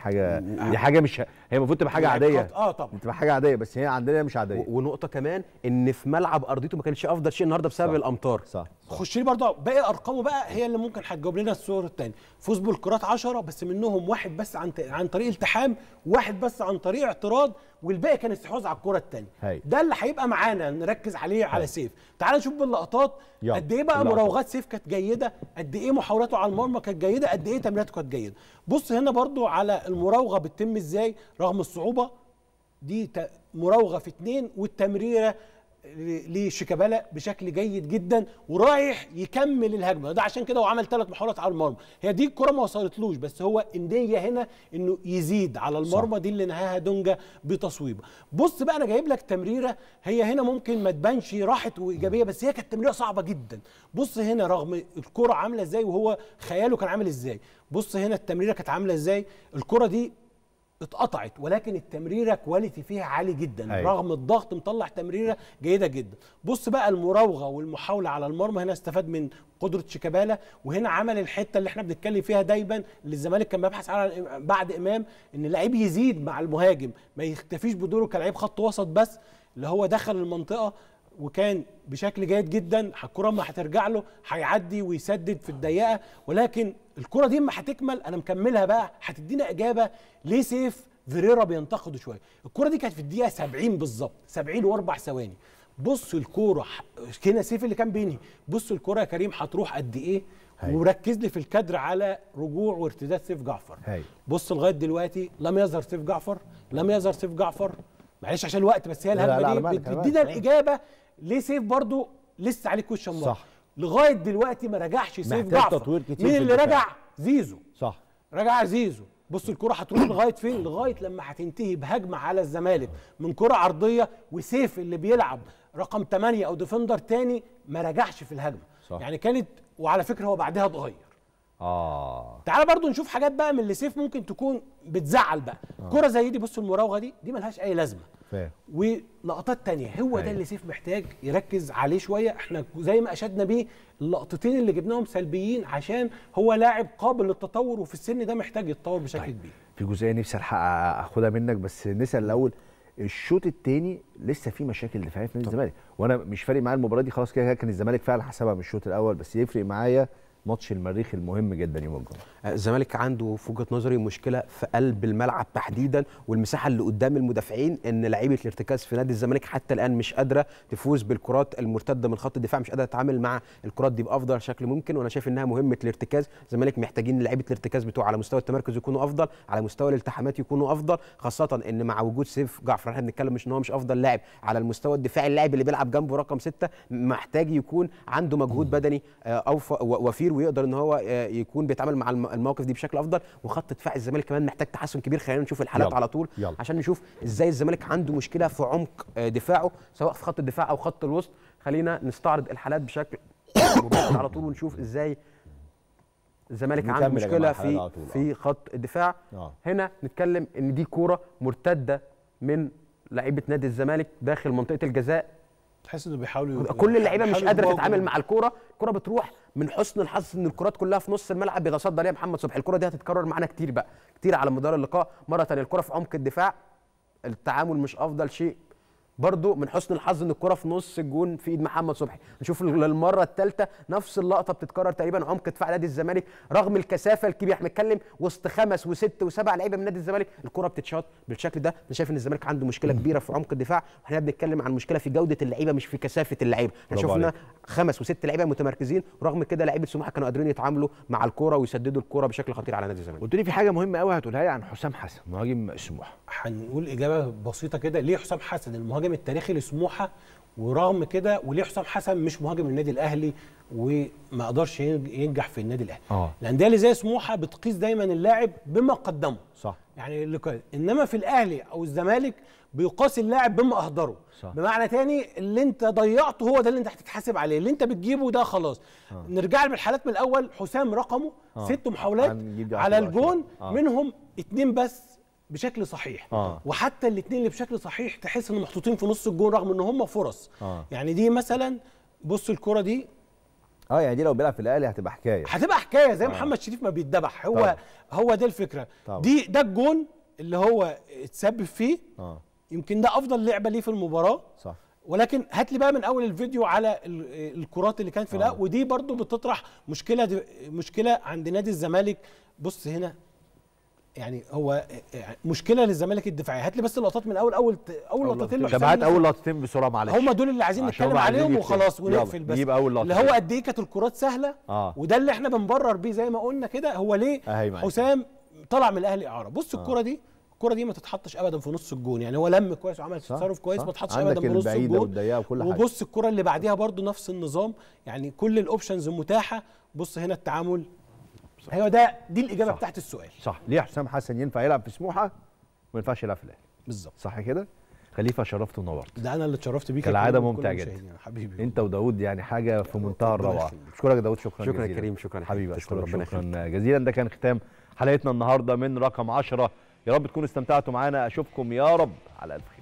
حاجه مش هي المفروض تبقى حاجه عاديه. طبعا تبقى حاجه عاديه، بس هي عندنا مش عاديه. ونقطه كمان ان في ملعب ارضيته ما كانش افضل شيء النهارده بسبب الامطار. صح. خش لي برضه باقي ارقامه بقى، هي اللي ممكن هتجاوب لنا الصور الثاني. فوز بالكرات 10 بس منهم 1 بس عن طريق التحام، 1 بس عن طريق اعتراض، والباقي كان استحواذ على الكره الثانيه. ده اللي هيبقى معانا نركز عليه على سيف. تعال نشوف باللقطات قد ايه بقى مراوغات سيف كانت جيده، قد ايه محاولاته على المرمى كانت جيده، قد ايه تمريراته كانت جيده. بص هنا برضو على المراوغه بتتم ازاي رغم الصعوبه دي. مراوغه في 2 والتمريره لشيكابالا بشكل جيد جدا، ورايح يكمل الهجمه، ده عشان كده هو عمل 3 محاولات على المرمى. هي دي الكره ما وصلتلوش، بس هو النيه هنا انه يزيد على المرمى، دي اللي نهاها دونجا بتصويبه. بص بقى انا جايب لك تمريره هي هنا ممكن ما تبانش راحت وايجابيه، بس هي كانت تمريره صعبه جدا. بص هنا رغم الكره عامله ازاي وهو خياله كان عامل ازاي، بص هنا التمريره كانت عامله ازاي. الكره دي اتقطعت، ولكن التمريره كواليتي فيها عالي جدا. رغم الضغط مطلع تمريره جيده جدا. بص بقى المراوغه والمحاوله على المرمى، هنا استفاد من قدره شيكابالا، وهنا عمل الحته اللي احنا بنتكلم فيها دايما اللي الزمالك كان بيبحث عنها بعد امام، ان اللعيب يزيد مع المهاجم، ما يختفيش بدوره كلاعب خط وسط بس، اللي هو دخل المنطقه وكان بشكل جيد جدا. الكره ما هترجع له، هيعدي ويسدد في الضيقه، ولكن الكره دي اما هتكمل انا مكملها بقى هتدينا اجابه ليه سيف فيريرا بينتقده شويه. الكره دي كانت في الدقيقه 70 بالظبط، 70 و4 ثواني. بص الكره هنا سيف اللي كان بينهي، بص الكره يا كريم هتروح قد ايه، وركز لي في الكادر على رجوع وارتداد سيف جعفر. بص لغايه دلوقتي لم يظهر سيف جعفر، معلش عشان الوقت، بس هي الهجمه دي بتدينا الاجابه ليه سيف برضو لسه عليه كويشن مارك. صح، لغايه دلوقتي ما رجعش سيف جعفر. مين اللي رجع؟ زيزو. صح، رجع زيزو. بص الكره هتروح لغايه فين؟ لغايه لما هتنتهي بهجمه على الزمالك من كره عرضيه، وسيف اللي بيلعب رقم 8 او ديفندر تاني ما رجعش في الهجمه. يعني كانت، وعلى فكره هو بعدها اتغير. تعال برضو نشوف حاجات بقى من اللي سيف ممكن تكون بتزعل بقى. كره زي دي، بص المراوغه دي ملهاش اي لازمه. ولقطات تانية هو ده اللي سيف محتاج يركز عليه شويه. احنا زي ما اشدنا بيه اللقطتين اللي جبناهم سلبيين، عشان هو لاعب قابل للتطور، وفي السن ده محتاج يتطور بشكل كبير. في جزئيه نفسي الحق اخدها منك، بس نسال الاول الشوط الثاني لسه في مشاكل دفاعيه في نادي الزمالك، وانا مش فارق معايا المباراه دي خلاص، كده كان الزمالك فعلا حسبها من الشوط الاول، بس يفرق معايا ماتش المريخ المهم جدا يوم الجمعه. الزمالك عنده في وجهه نظري مشكله في قلب الملعب تحديدا، والمساحه اللي قدام المدافعين، ان لعيبه الارتكاز في نادي الزمالك حتى الان مش قادره تفوز بالكرات المرتده من خط الدفاع، مش قادره تتعامل مع الكرات دي بافضل شكل ممكن، وانا شايف انها مهمه الارتكاز. الزمالك محتاجين لعيبه الارتكاز بتوع على مستوى التمركز يكونوا افضل، على مستوى الالتحامات يكونوا افضل، خاصه ان مع وجود سيف جعفر احنا بنتكلم مش ان هو مش افضل لاعب على المستوى الدفاعي، اللاعب اللي بيلعب جنبه رقم 6 محتاج يكون عنده مجهود بدني وفير، ويقدر ان هو يكون بيتعامل مع المواقف دي بشكل افضل. وخط دفاع الزمالك كمان محتاج تحسن كبير. خلينا نشوف الحالات على طول عشان نشوف ازاي الزمالك عنده مشكله في عمق دفاعه، سواء في خط الدفاع او خط الوسط. خلينا نستعرض الحالات بشكل مباشر على طول، ونشوف ازاي الزمالك عنده مشكله في خط الدفاع. هنا نتكلم ان دي كوره مرتده من لعيبه نادي الزمالك داخل منطقه الجزاء، تحس انه بيحاولوا، كل اللعيبه مش قادره تتعامل مع الكوره، الكوره بتروح. من حسن الحظ ان الكرات كلها في نص الملعب بيتصدى عليها محمد صبحي. الكره دي هتتكرر معانا كتير بقى، كتير على مدار اللقاء. مره ثانيه الكره في عمق الدفاع، التعامل مش افضل شيء. برضو من حسن الحظ ان الكره في نص الجون في ايد محمد صبحي. نشوف للمره الثالثه نفس اللقطه بتتكرر تقريبا، عمق دفاع نادي الزمالك رغم الكثافه الكبيره، احنا بنتكلم وسط 5 و6 و7 لعيبه من نادي الزمالك، الكره بتتشاط بالشكل ده. انا شايف ان الزمالك عنده مشكله كبيره في عمق الدفاع، واحنا بنتكلم عن مشكله في جوده اللعيبه مش في كثافه اللعيبه. احنا شفنا 5 و6 لعيبه متمركزين، رغم كده لعيبه سموحه كانوا قادرين يتعاملوا مع الكره ويسددوا الكره بشكل خطير على نادي الزمالك. قلت لي في حاجه مهمه قوي هتقولها لي عن حسام حسن مهاجم سموحه. هنقول اجابه بسيطه كده، ليه حسام حسن المهاجم التاريخي لسموحه ورغم كده وليه حسام حسن مش مهاجم النادي الاهلي وما قدرش ينجح في النادي الاهلي. الانديه اللي زي سموحه بتقيس دايما اللاعب بما قدمه. صح. يعني اللي انما في الاهلي او الزمالك بيقاس اللاعب بما اهدره. صح. بمعنى تاني اللي انت ضيعته هو ده اللي انت هتتحاسب عليه، اللي انت بتجيبه ده خلاص. نرجع للحالات من الاول، حسام رقمه 6 محاولات على الجون، منهم 2 بس بشكل صحيح. وحتى الاثنين اللي بشكل صحيح تحس ان محطوطين في نص الجون رغم ان هم فرص. يعني دي مثلا بص الكره دي يعني دي لو بيلعب في الاهلي هتبقى حكايه زي محمد شريف ما بيتذبح. هو طبعا. هو ده الفكره. طبعا. ده الجون اللي هو اتسبب فيه. يمكن ده افضل لعبه ليه في المباراه. صح. ولكن هات لي بقى من اول الفيديو على الكرات اللي كانت في الاول. ودي برضو بتطرح مشكله عند نادي الزمالك. بص هنا يعني هو مشكله للزمالك الدفاعيه. هات لي بس اللقطات من اول لقطتين لحسام. طب هات اول لقطتين بسرعه معلش، هم دول اللي عايزين نتكلم عليهم وخلاص ونقفل بس. اللي هو قد ايه كانت الكرات سهله. وده اللي احنا بنبرر بيه زي ما قلنا كده، هو ليه حسام طلع من الاهلي اعاره. بص الكره دي ما تتحطش ابدا في نص الجون. يعني هو لم كويس وعمل تصرف كويس، ما تتحطش ابدا في نص الجون. وبص الكره اللي بعديها برده نفس النظام. يعني كل الاوبشنز متاحه. بص هنا التعامل. ايوه دي الاجابه بتاعت السؤال. صح. ليه حسام حسن ينفع يلعب في سموحه وما ينفعش يلعب في الاهلي؟ بالظبط. صح كده؟ خليفه شرفت ونورت. ده انا اللي اتشرفت بيك كالعاده. ممتع جدا حبيبي انت وداود، يعني حاجه في منتهى الروعه. اشكرك داود. شكرا يا كريم. شكرا حبيبي. شكرا جزيلا. ده كان ختام حلقتنا النهارده من رقم 10. يا رب تكونوا استمتعتوا معانا. اشوفكم يا رب على الف خير.